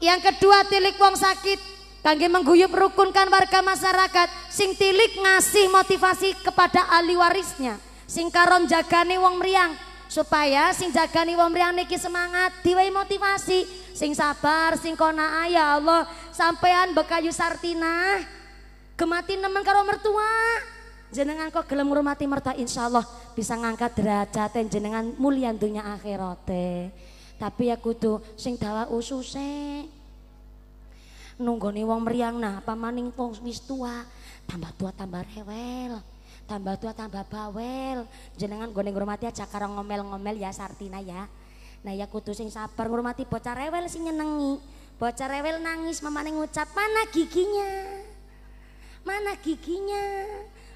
Yang kedua tilik wong sakit kangge mengguyub rukunkan warga masyarakat, sing tilik ngasih motivasi kepada ahli warisnya, sing karom jagane wong mriyang supaya sing jagane wong mriyang niki semangat diwehi motivasi, sing sabar, sing konaah ya Allah, sampean bekayu sartina, gemati nemen karo mertua, jenengan kok gelem ngurmati mertua insyaallah bisa ngangkat derajatén jenengan mulya dunya akhirate, tapi ya kudu sing dawa ususe. Nunggone wong meriang nah pamaning wong wis tua tambah tua tambah rewel tambah tua tambah bawel jenengan gone ngurmati aja karo ngomel-ngomel ya sartina ya nah ya kudu sing sabar ngurmati bocah rewel sing nyenengi bocah rewel nangis mamaning ngucap mana giginya mana giginya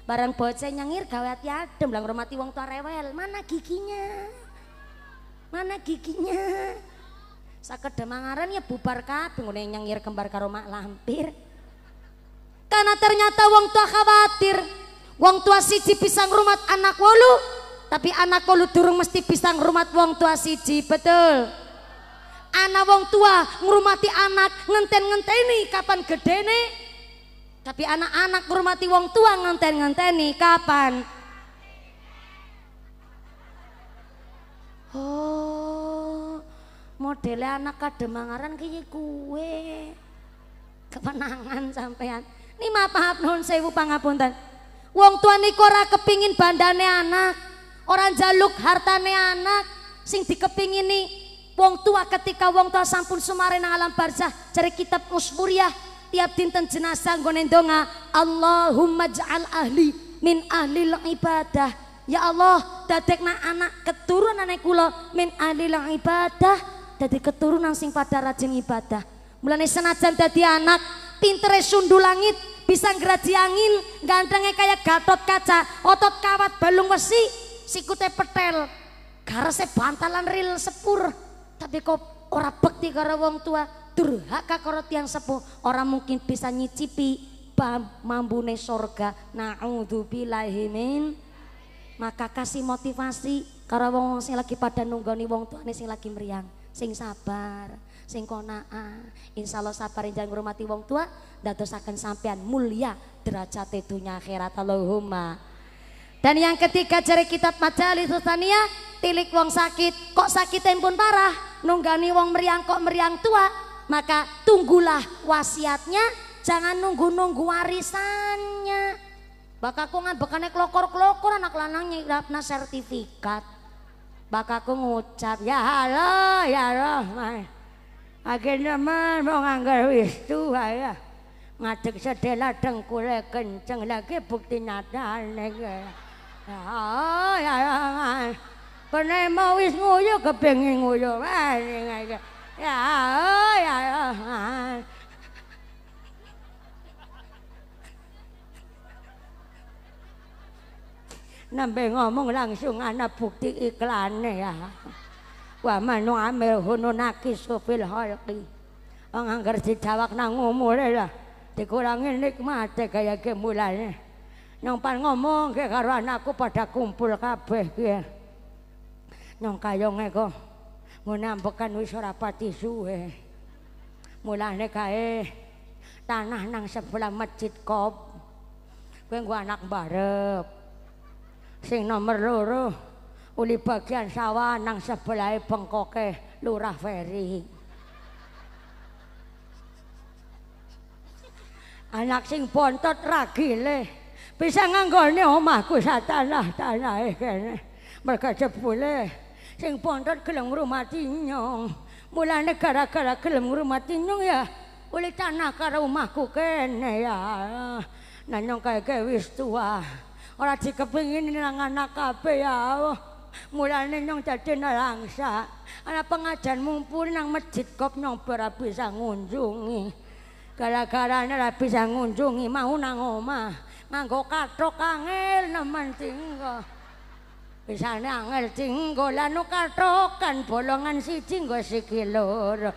bareng bocah nyengir gawe ati adem lah ngurmati wong tua rewel mana giginya mana giginya Kademangaran ya bubar kabeh ngene nyengir kembar karo mak lampir. Karena ternyata wong tua khawatir, wong tua siji bisa ngrumat anak wolu, tapi anak wolu durung mesti bisa ngrumat wong tua siji, betul. Anak wong tua ngrumati anak ngenten-ngenteni kapan gedene? Tapi anak-anak ngrumati wong tua ngenten-ngenteni kapan? Oh. Modelnya anak Kademangaran kaya kue kepenangan sampean ini maaf nuhun sewu pangapunten wong tua niku ora kepingin bandane anak orang jaluk hartane anak sing dikepingini wong tua ketika wong tua sampun sumare nang alam barzah cari kitab Usburiyah tiap dinten jenazah nggone ndonga Allahumma ja'al ahli min ahlil ibadah ya Allah dadekna anak keturunane kula min ahlil ibadah jadi keturunan sing pada rajin ibadah mulane senajan dadi anak pintere sundu langit bisa ngeraji angin gantengnya kayak Gatot Kaca otot kawat balung wesi sikute petel garase bantalan ril sepur tapi kok ora bekti karo wong tua durhaka karo tiyang sepuh ora mungkin bisa nyicipi mambune surga naudzubillahi min maka kasih motivasi karo wong sing lagi pada nunggoni wong tuane sing lagi meriang sing sabar, sing konaah, insya Allah sabar jangan ngurmati wong tua, dadosaken sampean mulia derajate dunya akhirat Allahumma. Dan yang ketiga jare kitab Majalis Saniyyah, tilik wong sakit, kok sakiten pun parah, nunggani wong meriang kok meriang tua, Maka tunggulah wasiatnya, jangan nunggu-nunggu warisannya. Bakaku ngabekane klokor-klokor anak lanang nyirapna sertifikat. Bakaku ngucap, ya halo, ya Rahman. Akhirnya man mau nganggar wistu ayah. Ngadek sedela dengkule kenceng lagi bukti nyata aneh. Ya halo, ya Rahman. Pernah mau wis nguyuh kepingin nguyuh. Ya halo, ya Rahman. Nambe ngomong langsung ana bukti iklane ya. Wa manu amil hununaki sufil holqi. Wong angger dijawak nang umure lah dikurangi nikmate kaya ge mulane. Nang pan ngomong ge karo anakku pada kumpul kabeh ki. Nang kayonge kok ngunambekan wis ora pati suwe. Mulane kae tanah nang sebelah Masjid Qof. Kowe nggo anak barep. Sing nomor loro uli bagian sawah nang sebelah bengkoke Lurah Feri. Anak sing bontot ragile bisa nganggone omahku satanah tanahe kene. Merga jebule sing bontot gelem ngrumati nyong. Mulane gara-gara gelem ngrumati nyong ya uli tanah karo omahku kene ya. Nanyong kaya wis tuwa. Orang dikepingin nang anak kabeh ya Allah. Mulane nyong dadi nalangsa. Ana pengajian mumpuni nang Masjid Qof nyong ora bisa ngunjungi. Gara-gara ora bisa ngunjungi mau nang omah. Nganggo katrok angel nemen tinggo. Pisane angel tinggo lanu katrokan bolongan siji nggo siki loro.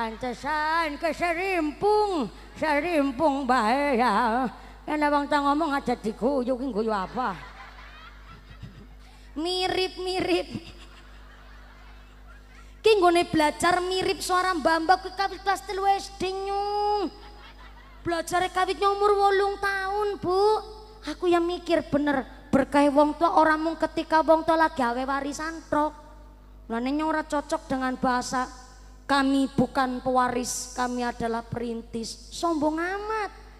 Antesan keserimpung, serimpung bae ya. Enak bang tak ngomong aja diku, yukin guyu apa? Mirip-mirip. Kinggone belajar mirip suara mbak-mbak kuwi kawit kelas telu S D nyung. Belajar kawit umur wolung tahun bu. Aku yang mikir bener berkah wong tua orang mung ketika wong tua lagi awe warisan trok. Mulane nyong ora cocok dengan bahasa kami bukan pewaris, kami adalah perintis. Sombong amat.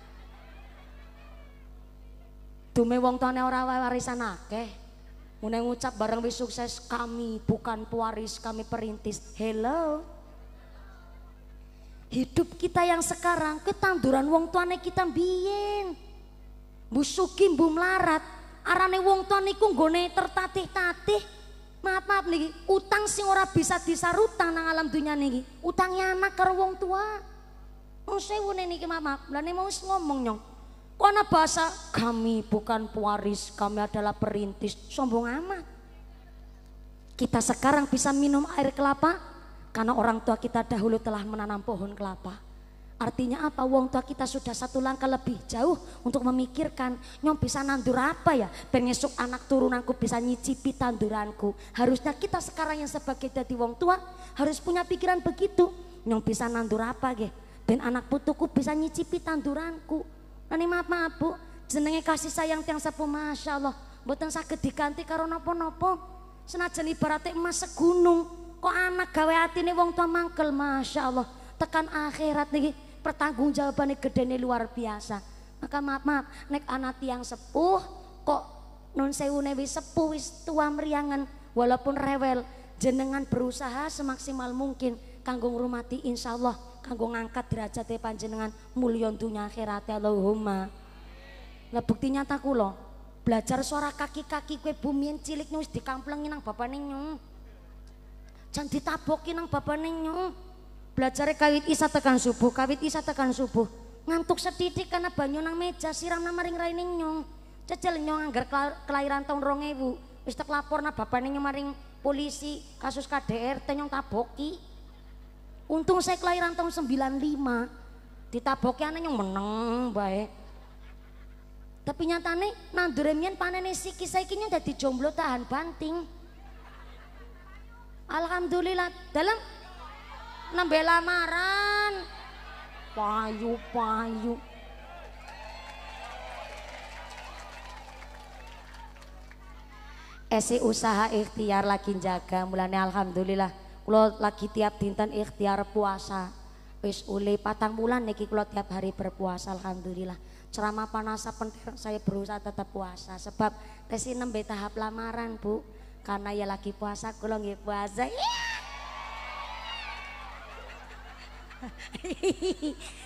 Dume wong tuane ora warisan akeh. Mune ngucap bareng wis sukses, kami bukan pewaris, kami perintis. Hello. Hidup kita yang sekarang ketanduran wong tuane kita mbiyen. Musuki mbu mlarat, arane wong tuane iku nggone tertatih-tatih. Maaf-maaf niki, utang sing ora bisa disarutang nang alam dunya niki. Utangnya anak karo wong tua. Wong sewune niki maaf-maaf, lha nek mau ngomong nyong. Karena bahasa kami bukan pewaris, kami adalah perintis. Sombong amat. Kita sekarang bisa minum air kelapa karena orang tua kita dahulu telah menanam pohon kelapa. Artinya apa? Wong tua kita sudah satu langkah lebih jauh untuk memikirkan, nyong bisa nandur apa ya? Pengesuk anak turunanku bisa nyicipi tanduranku. Harusnya kita sekarang yang sebagai dadi wong tua harus punya pikiran begitu. Nyong bisa nandur apa ya? Ben anak putuku bisa nyicipi tanduranku. Nani maaf maaf bu, jenenge kasih sayang tiang sepuh masya Allah, boten saged diganti karo nopo-nopo. Senajan ibaratnya emas segunung, kok anak gawe atine wong tua mangkel masya Allah. Tekan akhirat nih, pertanggung jawabannya gede nih luar biasa. Maka maaf maaf, nek anak tiang sepuh, kok non sewune wis sepuh wis tua meriangan, walaupun rewel, jenengan berusaha semaksimal mungkin, kanggo ngurmati insya Allah. Kanggo ngangkat derajate panjenengan mulya dunya akhirat Allahumma. Lah bukti nyata kula belajar suara kaki-kaki kowe bumien cilik wis dikamplengi nang bapane nyung. Jan ditaboki nang bapane nyung. Belajare kawit isa tekan subuh, kawit isa tekan subuh. Ngantuk sedidik karena banyu nang meja siram nang maring raine nyung. Cecel nyung anggar kelahiran tahun dua ribu. Wis tak laporna bapane nyung maring polisi kasus K D R T nyung taboki. Untung saya kelahiran tahun sembilan lima, ditaboknya aneh yang meneng baik. Tapi nyatane nanduremian panennya siki saikinya udah dijomblo tahan banting. Alhamdulillah dalam nembe lamaran payu-payu. Esi usaha ikhtiar lagi jaga mulanya alhamdulillah. Kalau lagi tiap dinten ikhtiar puasa wis oleh patang bulan niki kula tiap hari berpuasa alhamdulillah. Ceramah panas pentir saya berusaha tetap puasa sebab tesih nembe tahap lamaran, Bu. Karena ya lagi puasa kula nggih puasa.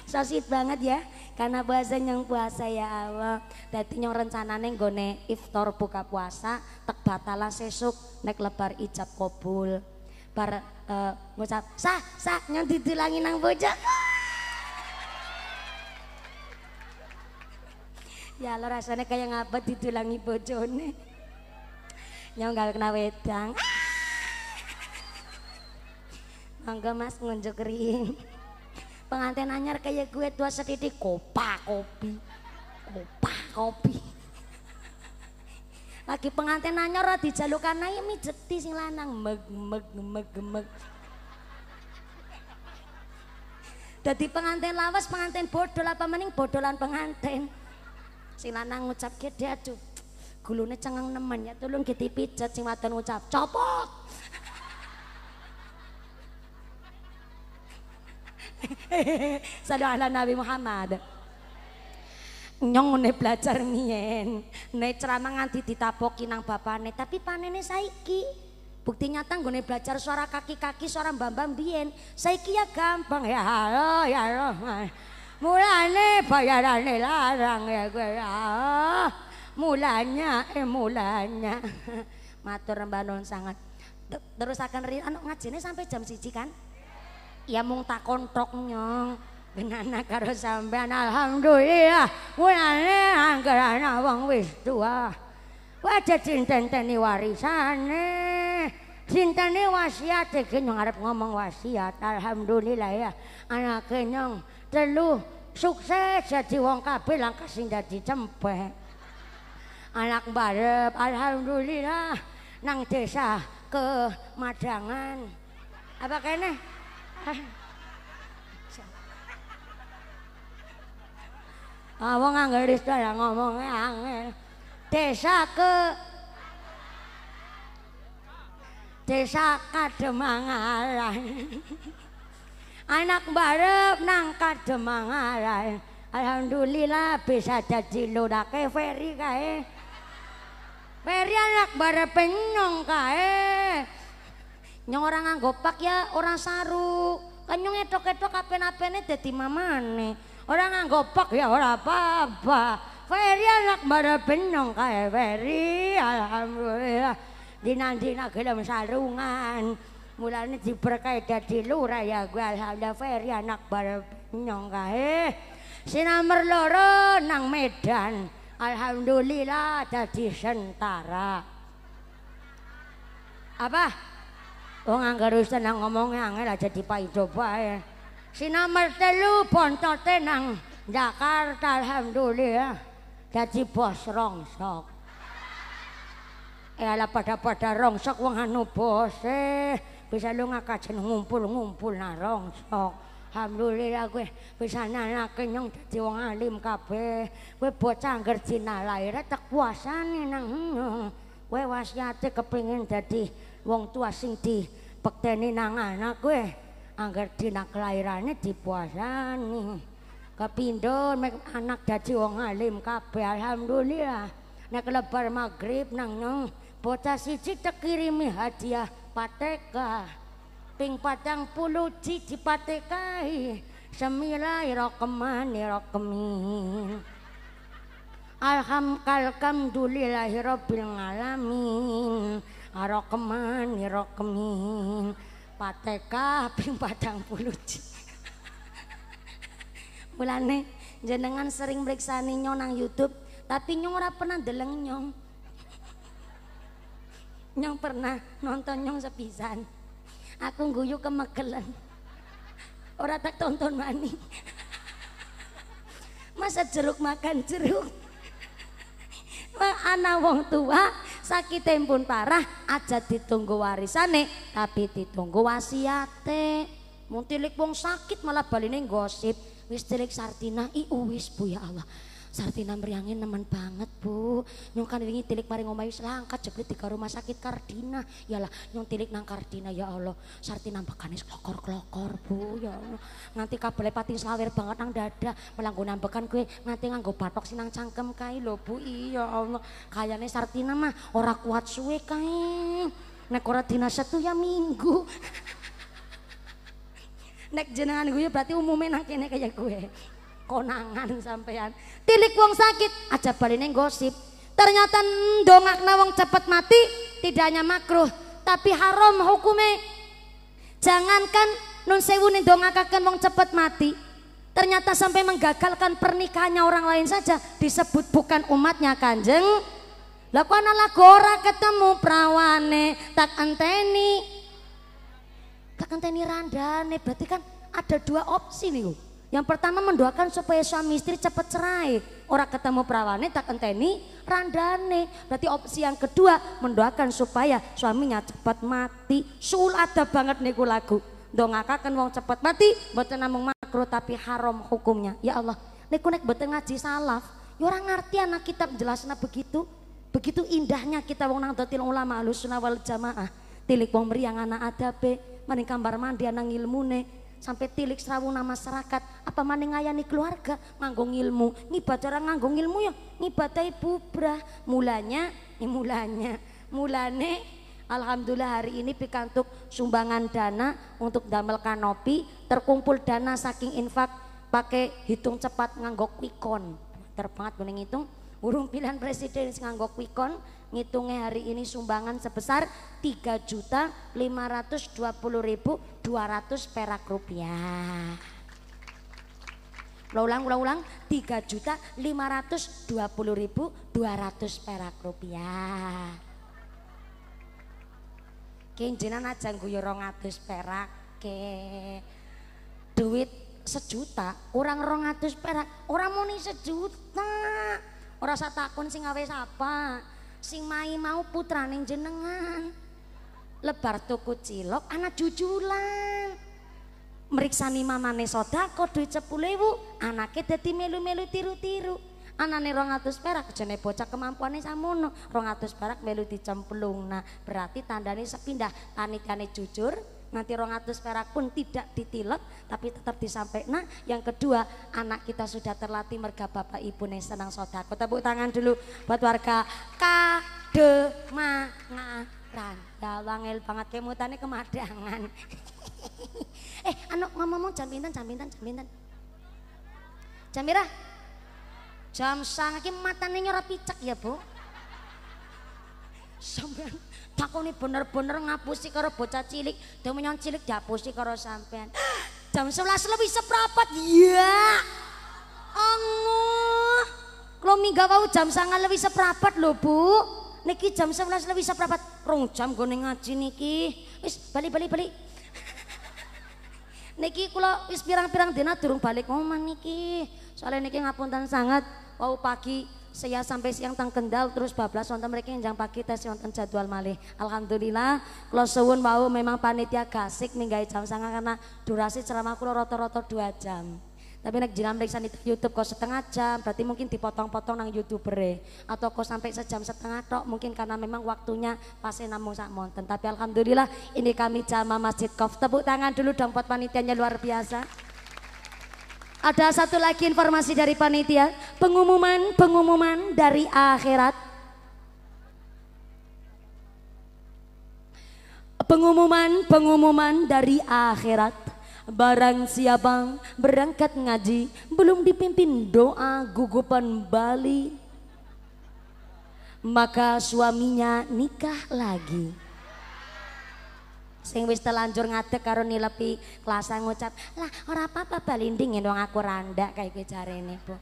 Sosit banget ya karena puasa yang puasa ya Allah. Dadi nyong rencanane nggone iftar buka puasa tek batalah sesuk nek lebar ijab kabul. Bar uh, ngucap sah sah nyong didulangi nang bojo. Ya lho rasane kaya ngabet didulangi bojone. Nyong gak kena wedang. Monggo Mas ngunjuk ring. Pengantin anyar kayak gue dua setitik kopa kopi kopa kopi lagi pengantin anyar dijalukan ae mijeti sing lanang meg meg meg meg dadi pengantin lawas pengantin bodoh apa mending bodolan pengantin sing lanang ngucap gede aduh gulune cengeng nemen ya tolong gede pijet sing wadon ngucap copot. Salam ala Nabi Muhammad. Nyong ngene belajar mien, nek ceramah nganti ditapoki nang bapane, tapi panene saiki. Bukti nyata nggone belajar suara kaki-kaki suara mbambang mbiyen. Saiki ya gampang ya halo ya roh. Mulane bayarane larang ya kowe. Oh, mulanya eh mulanya. Matur Mbah Nun sangat. Terus akan anu ngajine sampai jam siji kan? Ya mung tak kontok nyong benana karo sampean alhamdulillah mulane anggerana wong wis tuwa wae cinteni warisane cinteni wasiat iki nyong arep ngomong wasiat alhamdulillah ya anak nyong telu sukses jadi wong kabeh langkah sing dadi cempek anak barep alhamdulillah nang desa ke madangan apa kene. Awang anggeris dah ngomongnya angel. Desa ke Desa Kademangaran. Anak barep nang Kademangaran. Alhamdulillah bisa jadi lodake Feri kae. Feri anak barep penyong kae. Nyong orang anggopak ya orang saru kan nyong etok-etok apen-apene dadi mamane orang anggopak ya orang apa-apa Feri anak bareben nyong kae Feri alhamdulillah dina-dina gelem sarungan mulane diberkahi dadi lurah ya gue alhamdulillah Feri anak bareben nyong kae sinamer loro nang Medan alhamdulillah dadi sentara apa wong angger wis nang ngomong angel aja dipaido bae. Sinamer telu boncote nang Jakarta alhamdulillah dadi bos rongsok. Eh ala pada-pada rongsok wong anu bose bisa lu ngakajen ngumpul-ngumpul nang rongsok. Alhamdulillah kowe bisa nanake nyong dadi wong alim kabeh. Kowe bocah angger dina lair tek kuasane nang kowe wasiate kepengin dadi wong tua sing dipekteni nang anak kowe angger dina kelairane dipuasani kepindo mek anak dadi wong alim kabeh alhamdulillah nek lebar magrib nang nang bocah siji tekirimi hadiah pateka ping patang puluh siji patekahi semilai rokemani rokemin alhamdulillahirabbil alamin arokeman irokemin pateka ping padang puluci mulane jenengan sering meriksani nyong nang YouTube tapi nyong ora pernah deleng nyong nyong pernah nonton nyong sepisan aku guyu kemegelen ora tak tonton mani masa jeruk makan jeruk ana wong tua sakite pun parah aja ditunggu warisane tapi ditunggu wasiate mung tilik wong sakit malah baline gosip wis tilik sartina i wis Bu ya Allah Sartina meriangin nemen banget Bu. Nyong kan wingi tilik mari ngomayu selangkat jeblit tiga rumah sakit Kardina. Yalah nyong tilik nang Kardina ya Allah. Sartina bekanis klokor-klokor Bu ya Allah. Nganti kabele pati slawer banget nang dada. Melanggo nambekan gue nganti nganggo batok sinang cangkem kae lho Bu. Iya Allah. Kayane Sartina mah ora kuat suwe kae. Nek ora dina setu ya minggu. Nek jenengan gue berarti umumnya nang kene kaya gue. Konangan sampean tilik wong sakit aja balene gosip ternyata ndongakna wong cepet mati tidak hanya makruh tapi haram hukume. Jangankan nun sewu ndongakaken wong cepet mati ternyata sampai menggagalkan pernikahannya orang lain saja disebut bukan umatnya Kanjeng. Lah kok ana lagu ora ketemu prawane tak enteni tak enteni randane berarti kan ada dua opsi nih. Yang pertama mendoakan supaya suami istri cepat cerai, orang ketemu perawane tak enteni randane. Berarti opsi yang kedua mendoakan supaya suaminya cepat mati. Sul ada banget niku lagu. Ndongakaken wong cepat mati, mboten namung makruh tapi haram hukumnya. Ya Allah, niku nek mboten ngaji salaf, ya ora ngerti anak kitab jelasna begitu. Begitu indahnya kita wong Nahdlatul Ulama Ahlussunnah wal Jamaah. Tilik wong mriyang anak adabe, maning kambar mandi ana ngilmune. Sampai tilik srawuna masyarakat apa maning ngayani keluarga nganggo ilmu ngibadah orang nganggo ilmu ya ngibadahi bubrah mulanya ini mulanya mulane alhamdulillah hari ini pikantuk sumbangan dana untuk damel kanopi terkumpul dana saking infak pakai hitung cepat nganggo kwikon terbangat boleh ngitung urung pilihan presiden nganggo kwikon ngitungnya hari ini sumbangan sebesar tiga juta lima ratus dua puluh ribu dua ratus perak rupiah. Ulang ulang ulang tiga juta lima ratus dua puluh ribu dua ratus perak rupiah. Kenjenan aja ngguyu rong atus perak ke duit sejuta kurang rong atus perak orang muni sejuta orang satakun sing gawe sapa sing mai mau putrane jenengan lebar tuku cilok anak jujulan meriksani mamane sodako duit sepuluh ribu anaknya dadi melu-melu tiru-tiru anane rong atus perak jene bocah kemampuannya samono rong atus perak melu dicemplung nah berarti tandane sepindah tanitane jujur nanti rong atus perak pun tidak ditilep tapi tetap disampaikan. Yang kedua anak kita sudah terlatih merga bapak ibu nih senang sodako. Tepuk tangan dulu buat warga Kademangaran ya wangil banget kemutannya kemadangan. Eh anak ngomong-ngomong jam pinten jam pinten jam pinten jam merah jam sangat matanya nyora picek ya Bu sampean takoni bener-bener ngapusi karo bocah cilik dhewe menyang cilik diapusi karo sampean jam sebelas lebih seprapat ya anguh kula minggah wau jam sangat lebih seprapat lho Bu niki jam sebelas lebih seprapat rong jam gone ngaji niki wis bali bali bali niki kula wis pirang-pirang dina durung balik omah niki soalnya niki ngapunten sangat wau pagi saya sampai siang tang Kendal terus bablas wonten mriki njang pagi tes wonten jadwal malih. Alhamdulillah kula suwun wau memang panitia gasik minggahe jam sanga karena durasi ceramah kula rata-rata dua jam. Tapi nek jenengan mriksa nang YouTube kok setengah jam berarti mungkin dipotong-potong nang YouTuber-e atau kok sampai sejam setengah tok mungkin karena memang waktunya pase namung sak monten. Tapi alhamdulillah ini kami jamaah Masjid Qof. Tepuk tangan dulu dong buat panitianya luar biasa. Ada satu lagi informasi dari panitia, pengumuman-pengumuman dari akhirat. Pengumuman-pengumuman dari akhirat. Barang siapa berangkat ngaji, belum dipimpin doa gugupan Bali, maka suaminya nikah lagi. Sing wis telanjur ngadeg karo nilepi klasa ngucap lah ora apa-apa balinding yen wong aku randak kaya kowe jarene Bu.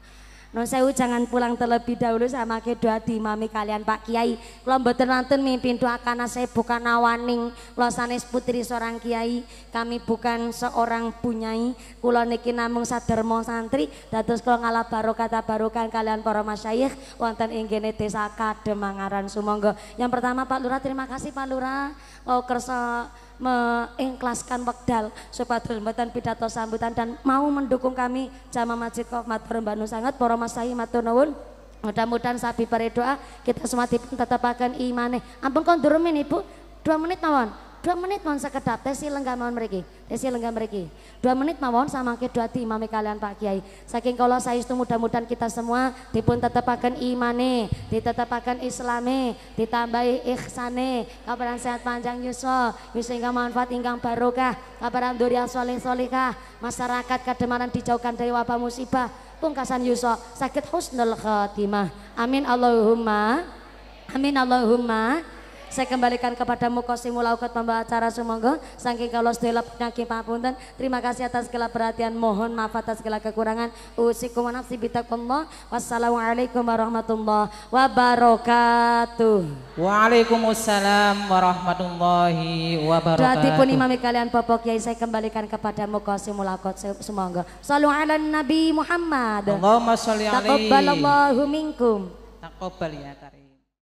Nun sewu jangan pulang terlebih dahulu sama ke doa diimami kalian Pak Kiai. Kula mboten wonten mimpin doa kana saya bukan awaning kula sanes putri seorang kiai. Kami bukan seorang punyai. Kula niki namung saderma santri dados kula ngalah barokah tabarukan kalian para masyayikh wonten ing kene desa Kademangaran sumangga. Yang pertama Pak Lurah terima kasih Pak Lurah. Wau kersa mengikhlaskan wekdal supaya derembatan pidato sambutan dan mau mendukung kami jamaah Masjid Qof matur mbanun sanget para masahi matur nuwun. Mudah-mudahan sabi pare doa kita semua dipun tetepaken imane. Ampun kon durung men Ibu, dua menit mawon. Dua menit mawon sekedap tesi lenggah mawon mriki. Tesi lenggah mriki. Dua menit mawon samangke doa diimami kalian Pak Kiai. Saking kula saestu mudah-mudahan kita semua dipun tetepaken imane, ditetepaken islame, ditambahi ihsane, kabaran sehat panjang yuswa, bisa ingkang manfaat ingkang barokah, kabaran dzurriyyah sholih sholihah, masyarakat Kademangaran dijauhkan dari wabah musibah. Pungkasan Yusuf sakit husnul khatimah. Amin Allahumma. Amin Allahumma. Saya kembalikan kepada mukosimu laukat pembawa acara sumangga saking kalau sedaya penyakit papunten. Terima kasih atas segala perhatian, mohon maaf atas segala kekurangan. Usikum wa nafsi bitaqullah. Wassalamualaikum warahmatullahi wabarakatuh. Waalaikumsalam warahmatullahi wabarakatuh. Doatipun imami kalian Bapak Kyai saya kembalikan kepada mukosimu laukat sumangga. Sallu ala Nabi Muhammad. Allahumma sholli alaihi. Taqabbalallahu minkum. Taqabbal ya karim.